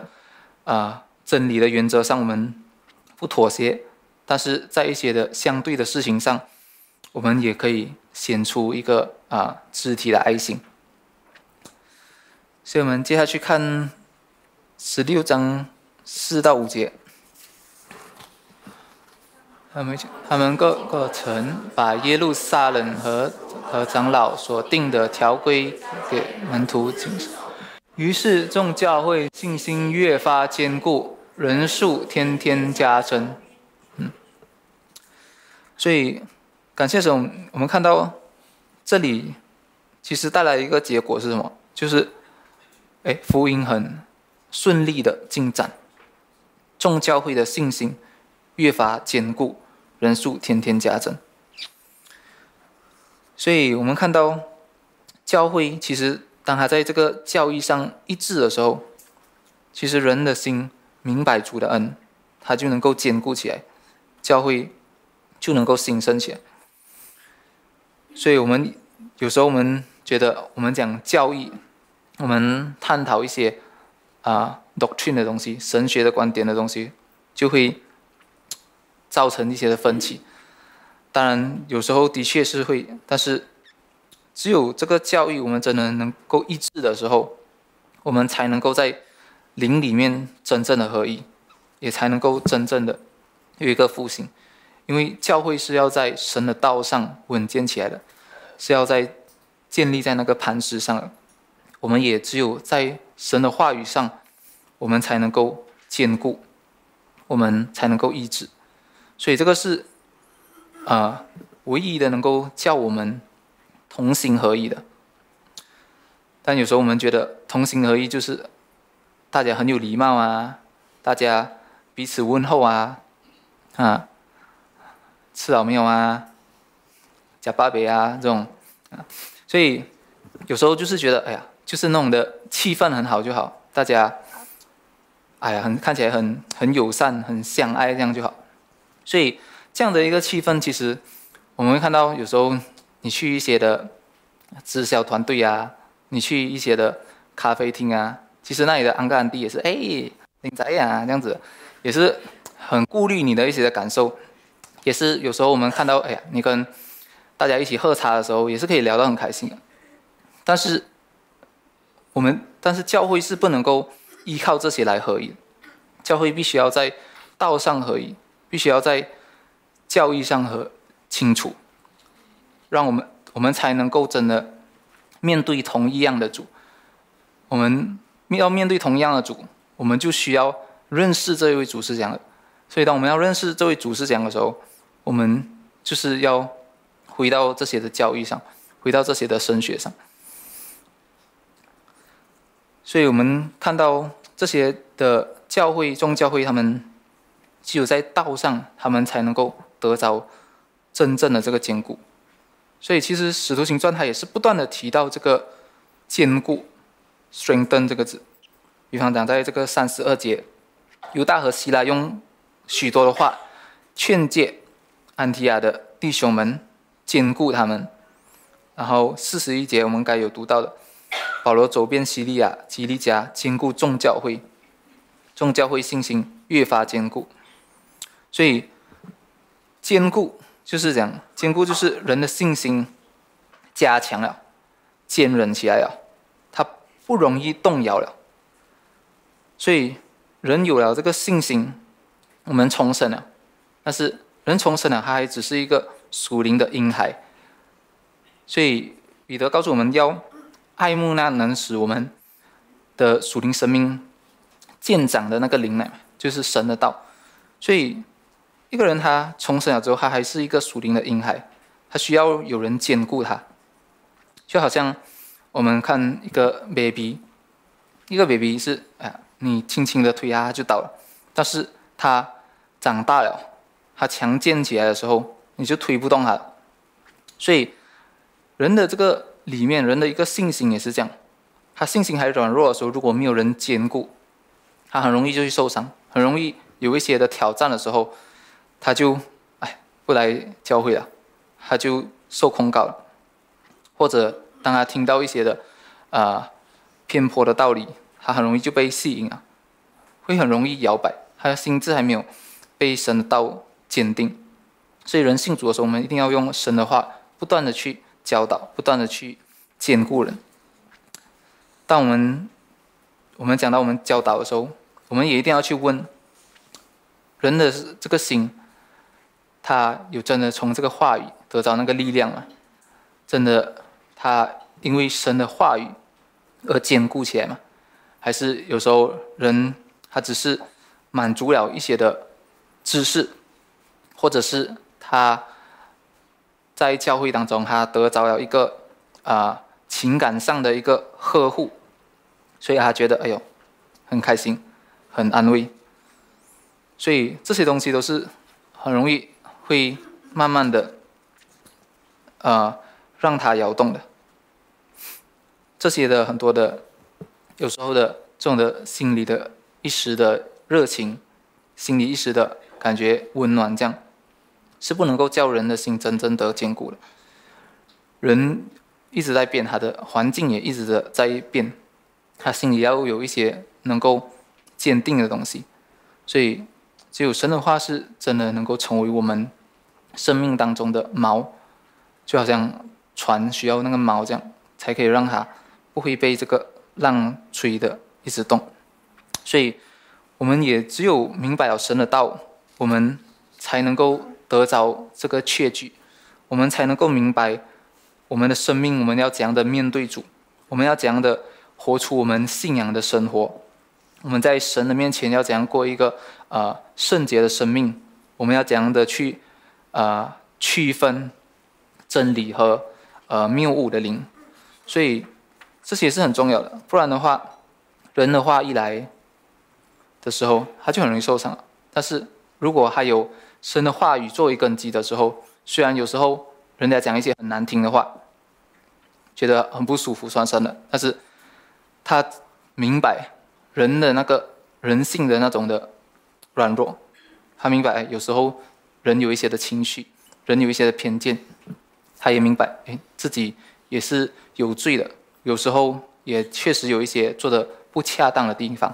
啊、呃、真理的原则上我们不妥协，但是在一些的相对的事情上我们也可以显出一个啊、呃、肢体的爱心。所以我们接下去看十六章四到五节。他们各个城把耶路撒冷和和长老所定的条规给门徒谨守，于是众教会信心越发坚固，人数天天加增。嗯，所以感谢神，我们看到这里其实带来一个结果是什么？就是，哎，福音很顺利的进展，众教会的信心越发坚固，人数天天加增。所以我们看到教会其实当他在这个教义上一致的时候，其实人的心明白主的恩，他就能够坚固起来，教会就能够兴盛起来。所以我们有时候我们觉得我们讲教义，我们探讨一些啊 doctrine 的东西，神学的观点的东西，就会造成一些的分歧。当然有时候的确是会，但是只有这个教育我们真的能够一致的时候，我们才能够在灵里面真正的合一，也才能够真正的有一个复兴。因为教会是要在神的道上稳健起来的，是要在建立在那个磐石上的，我们也只有在神的话语上，我们才能够坚固，我们才能够一致。所以这个是啊、呃，唯一的能够叫我们同心合一的。但有时候我们觉得同心合一就是大家很有礼貌啊，大家彼此问候啊，啊，吃好没有啊，假巴别啊这种啊，所以有时候就是觉得哎呀，就是那种的气氛很好就好，大家哎呀很看起来很很友善，很相爱这样就好。所以这样的一个气氛，其实我们会看到，有时候你去一些的直销团队啊，你去一些的咖啡厅啊，其实那里的安哥安弟也是，哎，林仔呀这样子，也是很顾虑你的一些的感受，也是有时候我们看到，哎呀，你跟大家一起喝茶的时候，也是可以聊得很开心的。但是我们，但是教会是不能够依靠这些来合一，教会必须要在道上合一。必须要在教义上和清楚，让我们我们才能够真的面对同一样的主。我们要面对同样的主，我们就需要认识这位主是这样的。所以当我们要认识这位主是这样的时候，我们就是要回到这些的教义上，回到这些的神学上。所以我们看到这些的教会众教会他们，只有在道上，他们才能够得着真正的这个坚固。所以，其实《使徒行传》它也是不断的提到这个“坚固 ”（strengthen） 这个字。比方讲，在这个三十二节，犹大和希拉用许多的话劝诫安提亚的弟兄们，坚固他们。然后四十一节，我们该有读到的，保罗走遍西利亚、基利家，坚固众教会，众教会信心越发坚固。所以，坚固就是这样，坚固就是人的信心加强了，坚韧起来了，他不容易动摇了。所以，人有了这个信心，我们重生了。但是，人重生了，他还只是一个属灵的婴孩。所以，彼得告诉我们要爱慕那能使我们的属灵生命健长的那个灵奶，就是神的道。所以，一个人他重生了之后，他还是一个属灵的婴孩，他需要有人兼顾他。就好像我们看一个 baby， 一个 baby 是哎，你轻轻的推他，他就倒了。但是他长大了，他强健起来的时候，你就推不动他了。所以，人的这个里面，人的一个信心也是这样，他信心还软弱的时候，如果没有人兼顾，他很容易就去受伤，很容易。有一些的挑战的时候，他就哎不来教会了，他就受控告了。或者当他听到一些的啊、呃、偏颇的道理，他很容易就被吸引啊，会很容易摇摆。他的心智还没有被神的道坚定，所以人信主的时候，我们一定要用神的话不断的去教导，不断的去坚固人。当我们我们讲到我们教导的时候，我们也一定要去问。人的这个心，他有真的从这个话语得到那个力量嘛？真的他因为神的话语而坚固起来嘛？还是有时候人他只是满足了一些的知识，或者是他在教会当中他得着了一个啊、呃、情感上的一个呵护，所以他觉得哎呦很开心，很安慰。所以这些东西都是很容易会慢慢的呃让他摇动的。这些的很多的有时候的这种的心理的一时的热情，心理一时的感觉温暖，这样是不能够叫人的心真正的坚固的。人一直在变，他的环境也一直的在变，他心里要有一些能够坚定的东西。所以只有神的话是真的能够成为我们生命当中的锚，就好像船需要那个锚，这样才可以让它不会被这个浪吹的一直动。所以我们也只有明白了神的道，我们才能够得着这个确据，我们才能够明白我们的生命，我们要怎样的面对主，我们要怎样的活出我们信仰的生活，我们在神的面前要怎样过一个呃圣洁的生命，我们要怎样的去呃区分真理和呃谬误的灵。所以这些是很重要的，不然的话，人的话一来的时候他就很容易受伤了。但是如果他有神的话语作为根基的时候，虽然有时候人家讲一些很难听的话，觉得很不舒服酸酸的，但是他明白人的那个人性的那种的软弱，他明白有时候人有一些的情绪，人有一些的偏见，他也明白诶自己也是有罪的，有时候也确实有一些做的不恰当的地方。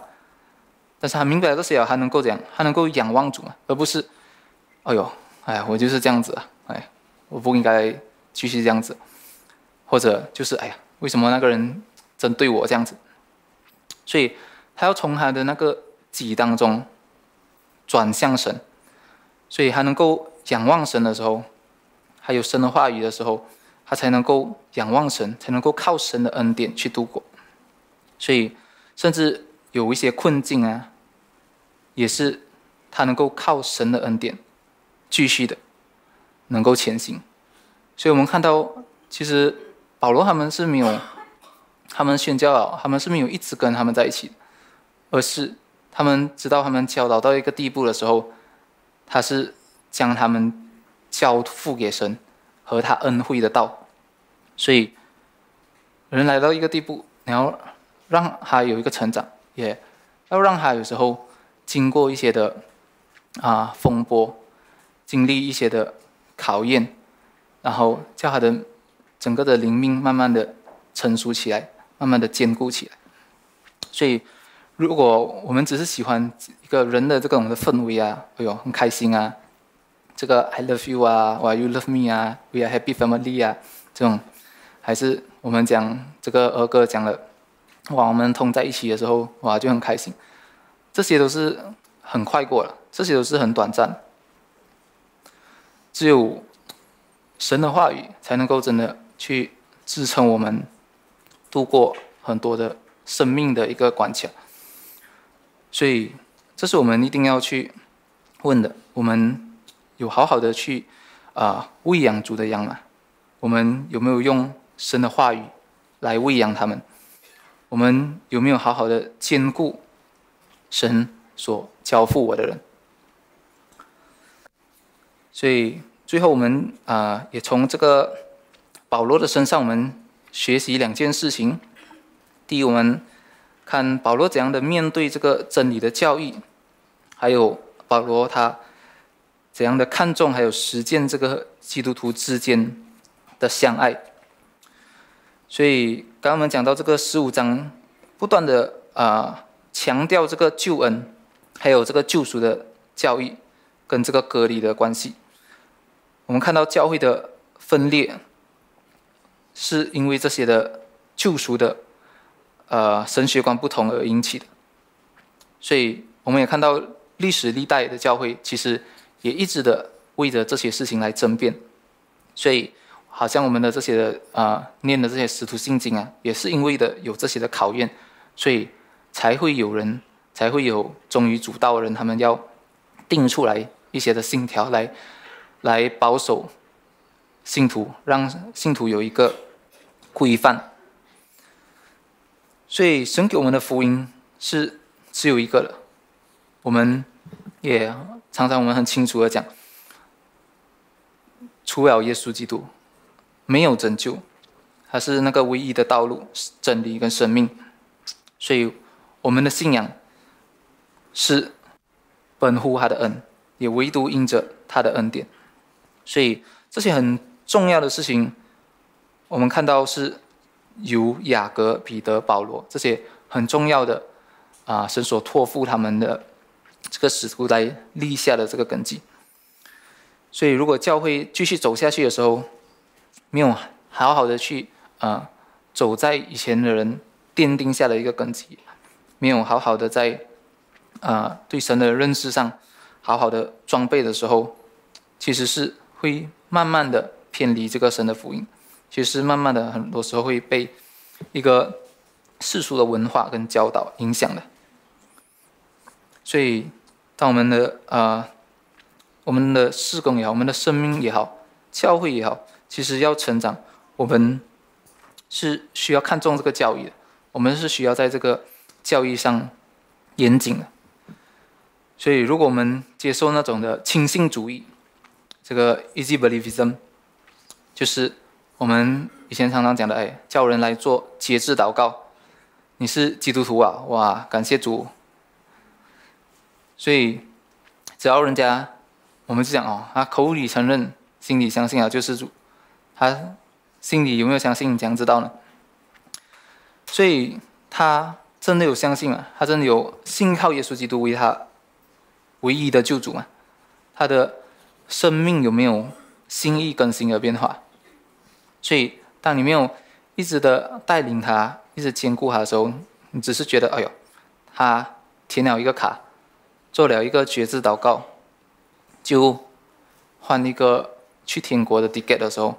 但是他明白了这些，他能够讲，他能够仰望主，而不是哎呦哎我就是这样子啊，哎我不应该继续这样子，或者就是哎呀为什么那个人针对我这样子。所以他要从他的那个己当中转向神，所以他能够仰望神的时候，还有神的话语的时候，他才能够仰望神，才能够靠神的恩典去度过。所以甚至有一些困境啊，也是他能够靠神的恩典继续的能够前行。所以我们看到其实保罗他们是没有，他们宣教了，他们是没有一直跟他们在一起的，而是他们知道他们教导到一个地步的时候，他是将他们交付给神和他恩惠的道。所以人来到一个地步，你要让他有一个成长，也要让他有时候经过一些的啊风波，经历一些的考验，然后叫他的整个的灵命慢慢的成熟起来，慢慢的坚固起来。所以如果我们只是喜欢一个人的这种的氛围啊，哎呦很开心啊，这个 I love you 啊， or you love me 啊， we are happy family 啊，这种还是我们讲这个儿歌讲了，哇我们通在一起的时候哇就很开心，这些都是很快过了，这些都是很短暂。只有神的话语才能够真的去支撑我们度过很多的生命的一个关卡。所以这是我们一定要去问的，我们有好好的去啊、呃、喂养主的羊吗？我们有没有用神的话语来喂养他们？我们有没有好好的兼顾神所交付我的人？所以最后我们啊、呃、也从这个保罗的身上我们学习两件事情。第一，我们看保罗怎样的面对这个真理的教义，还有保罗他怎样的看重还有实践这个基督徒之间的相爱。所以刚刚我们讲到这个十五章不断的、呃、强调这个救恩，还有这个救赎的教义跟这个隔离的关系。我们看到教会的分裂是因为这些的救赎的呃，神学观不同而引起的。所以我们也看到历史历代的教会其实也一直的为着这些事情来争辩。所以，好像我们的这些的呃念的这些使徒信经啊，也是因为的有这些的考验，所以才会有人才会有忠于主道的人，他们要定出来一些的信条来来保守信徒，让信徒有一个规范。 所以，神给我们的福音是只有一个的。我们也常常我们很清楚的讲，除了耶稣基督，没有拯救，他是那个唯一的道路、真理跟生命。所以，我们的信仰是本乎他的恩，也唯独因着他的恩典。所以，这些很重要的事情，我们看到是 由雅各、彼得、保罗这些很重要的啊、呃，神所托付他们的这个使徒来立下的这个根基。所以，如果教会继续走下去的时候，没有好好的去啊、呃，走在以前的人奠定下的一个根基，没有好好的在啊、呃、对神的认识上好好的装备的时候，其实是会慢慢的偏离这个神的福音。 其实慢慢的，很多时候会被一个世俗的文化跟教导影响的。所以，当我们的呃，我们的事工也好，我们的生命也好，教会也好，其实要成长，我们是需要看重这个教义的，我们是需要在这个教义上严谨的。所以，如果我们接受那种的轻信主义，这个 easy believism， 就是 我们以前常常讲的，哎，叫人来做节制祷告，你是基督徒啊，哇，感谢主。所以，只要人家，我们就讲哦，他口里承认，心里相信啊，就是主。他心里有没有相信，你怎样知道呢？所以他真的有相信啊，他真的有信靠耶稣基督为他唯一的救主啊，他的生命有没有心意更新而变化？ 所以，当你没有一直的带领他，一直兼顾他的时候，你只是觉得，哎呦，他填了一个卡，做了一个觉知祷告，就换一个去天国的 ticket 的时候，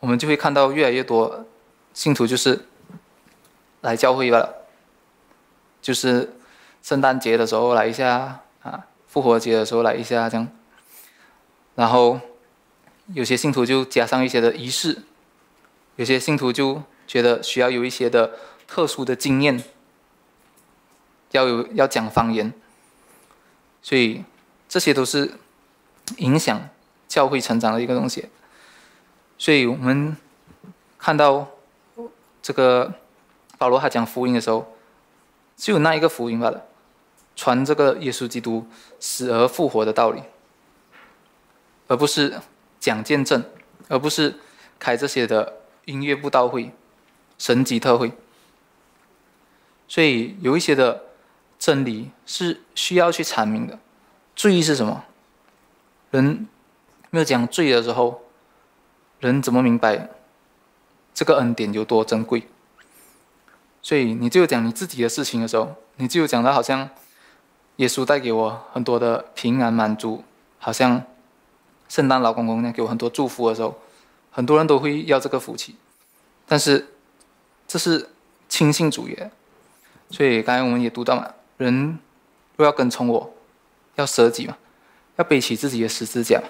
我们就会看到越来越多信徒就是来教会吧，就是圣诞节的时候来一下啊，复活节的时候来一下这样，然后 有些信徒就加上一些的仪式，有些信徒就觉得需要有一些的特殊的经验，要有要讲方言，所以这些都是影响教会成长的一个东西。所以我们看到这个保罗他讲福音的时候，只有那一个福音罢了，传这个耶稣基督死而复活的道理，而不是 讲见证，而不是开这些的音乐布道会、神级特会。所以有一些的真理是需要去阐明的。罪是什么？人没有讲罪的时候，人怎么明白这个恩典有多珍贵？所以你只有讲你自己的事情的时候，你只有讲到好像耶稣带给我很多的平安满足，好像 圣诞老公公呢给我很多祝福的时候，很多人都会要这个福气，但是这是轻信主义。所以刚才我们也读到嘛，人若要跟从我，要舍己嘛，要背起自己的十字架，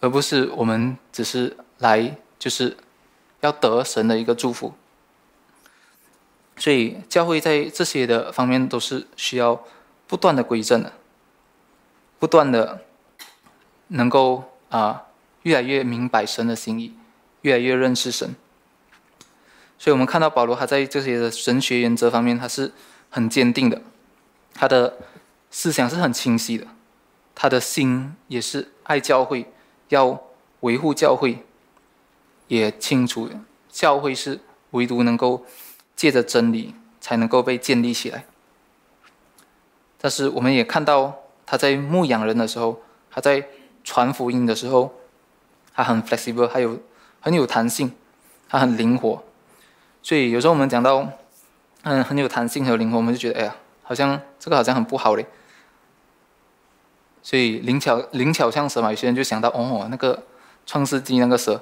而不是我们只是来就是要得神的一个祝福。所以教会在这些的方面都是需要不断的归正的，不断的 能够啊、呃，越来越明白神的心意，越来越认识神。所以，我们看到保罗他在这些的神学原则方面，他是很坚定的，他的思想是很清晰的，他的心也是爱教会，要维护教会，也清楚教会是唯独能够借着真理才能够被建立起来。但是，我们也看到他在牧养人的时候，他在 传福音的时候，它很 flexible， 还有很有弹性，它很灵活。所以有时候我们讲到，嗯，很有弹性，很有灵活，我们就觉得，哎呀，好像这个好像很不好嘞。所以灵巧灵巧像蛇嘛，有些人就想到哦，那个创世纪那个蛇。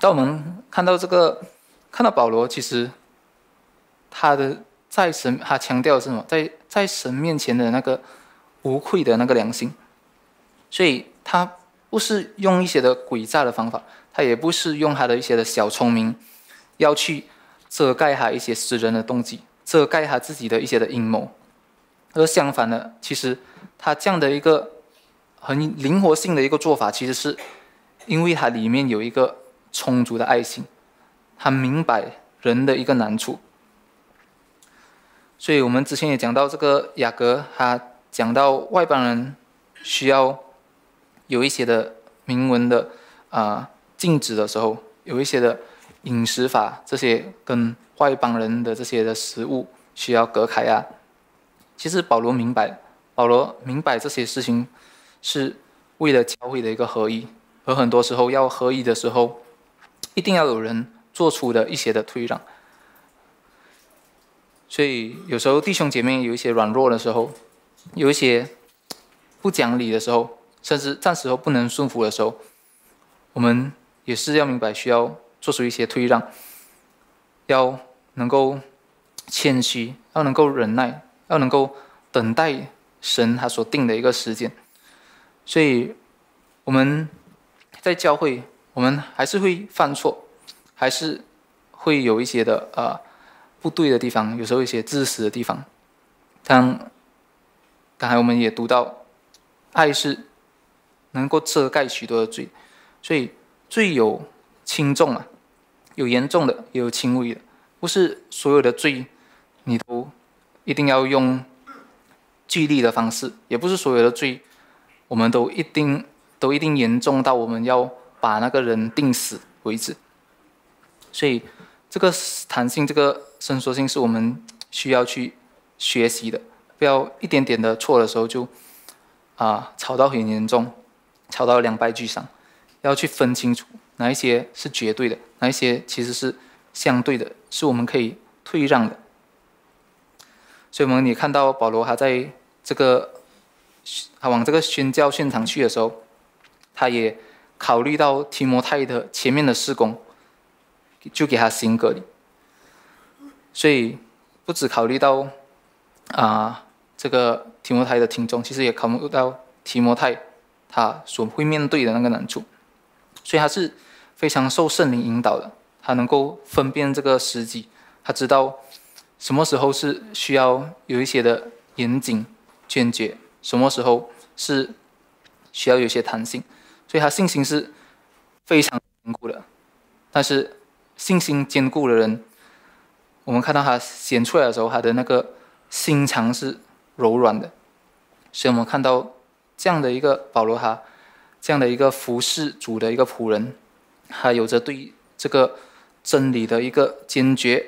当我们看到这个，看到保罗，其实他的在神，他强调的是什么？在在神面前的那个无愧的那个良心。所以他不是用一些的诡诈的方法，他也不是用他的一些的小聪明，要去遮盖他一些私人的动机，遮盖他自己的一些的阴谋。而相反呢，其实他这样的一个很灵活性的一个做法，其实是因为他里面有一个充足的爱心，他明白人的一个难处。所以我们之前也讲到这个雅各，他讲到外邦人需要有一些的明文的啊、呃、禁止的时候，有一些的饮食法，这些跟外邦人的这些的食物需要隔开啊。其实保罗明白，保罗明白这些事情是为了教会的一个合一，而很多时候要合一的时候，一定要有人做出的一些的退让。所以有时候弟兄姐妹有一些软弱的时候，有一些不讲理的时候，甚至暂时不能顺服的时候，我们也是要明白需要做出一些退让，要能够谦虚，要能够忍耐，要能够等待神他所定的一个时间。所以我们在教会，我们还是会犯错，还是会有一些的呃不对的地方，有时候一些自私的地方。但刚才我们也读到，爱是能够遮盖许多的罪，所以罪有轻重啊，有严重的，也有轻微的，不是所有的罪你都一定要用激励的方式，也不是所有的罪我们都一定都一定严重到我们要把那个人定死为止。所以这个弹性，这个伸缩性是我们需要去学习的，不要一点点的错的时候就啊吵到很严重，吵到两败俱伤。要去分清楚哪一些是绝对的，哪一些其实是相对的，是我们可以退让的。所以我们也看到保罗他在这个他往这个宣教现场去的时候，他也考虑到提摩太的前面的事工，就给他行隔离。所以不只考虑到啊、呃、这个提摩太的听众，其实也考虑到提摩太他所会面对的那个难处。所以他是非常受圣灵引导的，他能够分辨这个时机，他知道什么时候是需要有一些的严谨坚决，什么时候是需要有一些弹性。所以他信心是非常坚固的，但是信心坚固的人，我们看到他显出来的时候，他的那个心肠是柔软的。所以我们看到这样的一个保罗，他这样的一个服侍主的一个仆人，他有着对这个真理的一个坚决，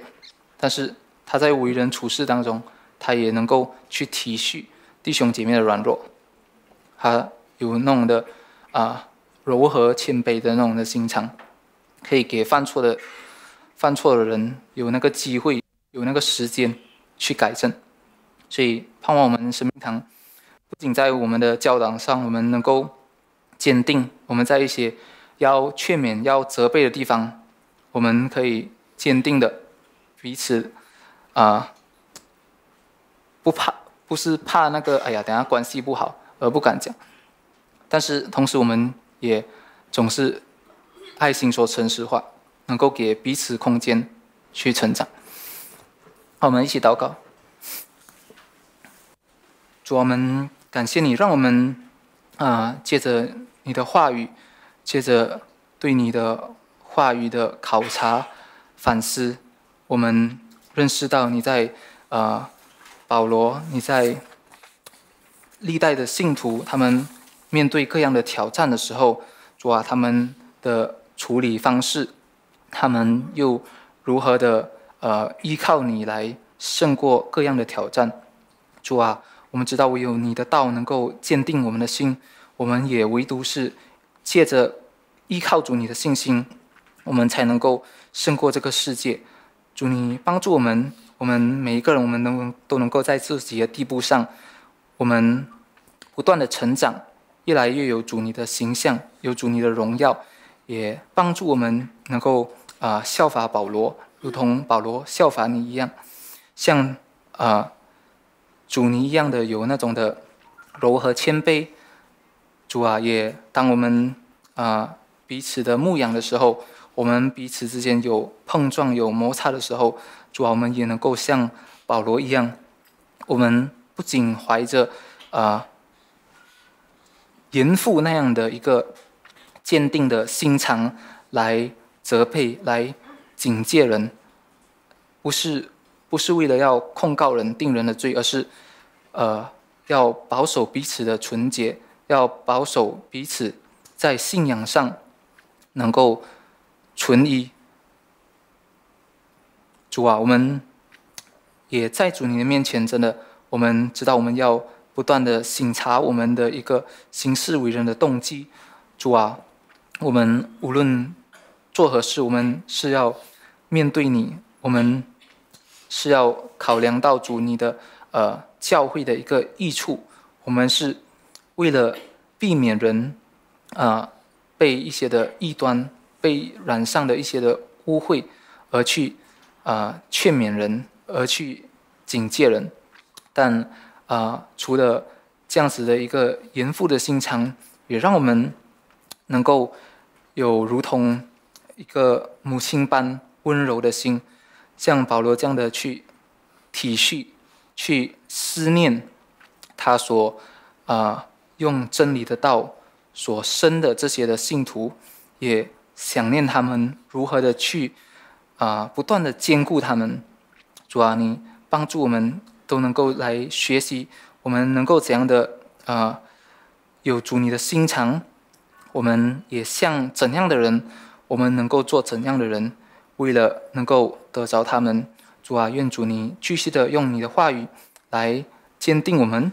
但是他在为人处事当中，他也能够去体恤弟兄姐妹的软弱，他有那种的啊、呃、柔和谦卑的那种的心肠，可以给犯错的犯错的人有那个机会，有那个时间去改正。所以盼望我们生命堂不仅在我们的教导上，我们能够坚定，我们在一些要劝勉、要责备的地方，我们可以坚定的彼此。啊、呃，不怕，不是怕那个，哎呀，等下关系不好而不敢讲。但是同时，我们也总是爱心说诚实话，能够给彼此空间去成长。好，我们一起祷告。主，我们感谢你，让我们啊、呃，借着你的话语，借着对你的话语的考察、反思，我们认识到你在呃保罗，你在历代的信徒，他们面对各样的挑战的时候，主啊，他们的处理方式，他们又如何的呃依靠你来胜过各样的挑战。主啊，我们知道唯有你的道能够坚定我们的心，我们也唯独是借着依靠主你的信心，我们才能够胜过这个世界。主，你帮助我们，我们每一个人，我们都能够在自己的地步上，我们不断的成长，越来越有主你的形象，有主你的荣耀，也帮助我们能够啊、呃、效法保罗，如同保罗效法你一样，像啊、呃、主你一样的有那种的柔和谦卑。主啊，也当我们啊、呃、彼此的牧养的时候，我们彼此之间有碰撞、有摩擦的时候，主啊，我们也能够像保罗一样，我们不仅怀着啊、呃、严父那样的一个坚定的心肠来责备、来警戒人，不是不是为了要控告人、定人的罪，而是呃要保守彼此的纯洁。要保守彼此在信仰上能够纯一。主啊，我们也在主你的面前，真的，我们知道我们要不断的省察我们的一个行事为人的动机。主啊，我们无论做何事，我们是要面对你，我们是要考量到主你的呃教会的一个益处，我们是。为了避免人啊、呃、被一些的异端、被染上的一些的污秽，而去啊、呃、劝勉人，而去警戒人，但啊、呃、除了这样子的一个严父的心肠，也让我们能够有如同一个母亲般温柔的心，像保罗这样的去体恤、去思念他所啊。呃用真理的道所生的这些的信徒，也想念他们如何的去啊、呃，不断的兼顾他们。主啊，你帮助我们都能够来学习，我们能够怎样的啊、呃，有主你的心肠，我们也像怎样的人，我们能够做怎样的人，为了能够得着他们。主啊，愿主你继续的用你的话语来坚定我们。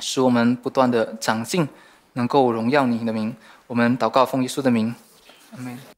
使我们不断的长进，能够荣耀你的名。我们祷告奉耶稣的名，阿们。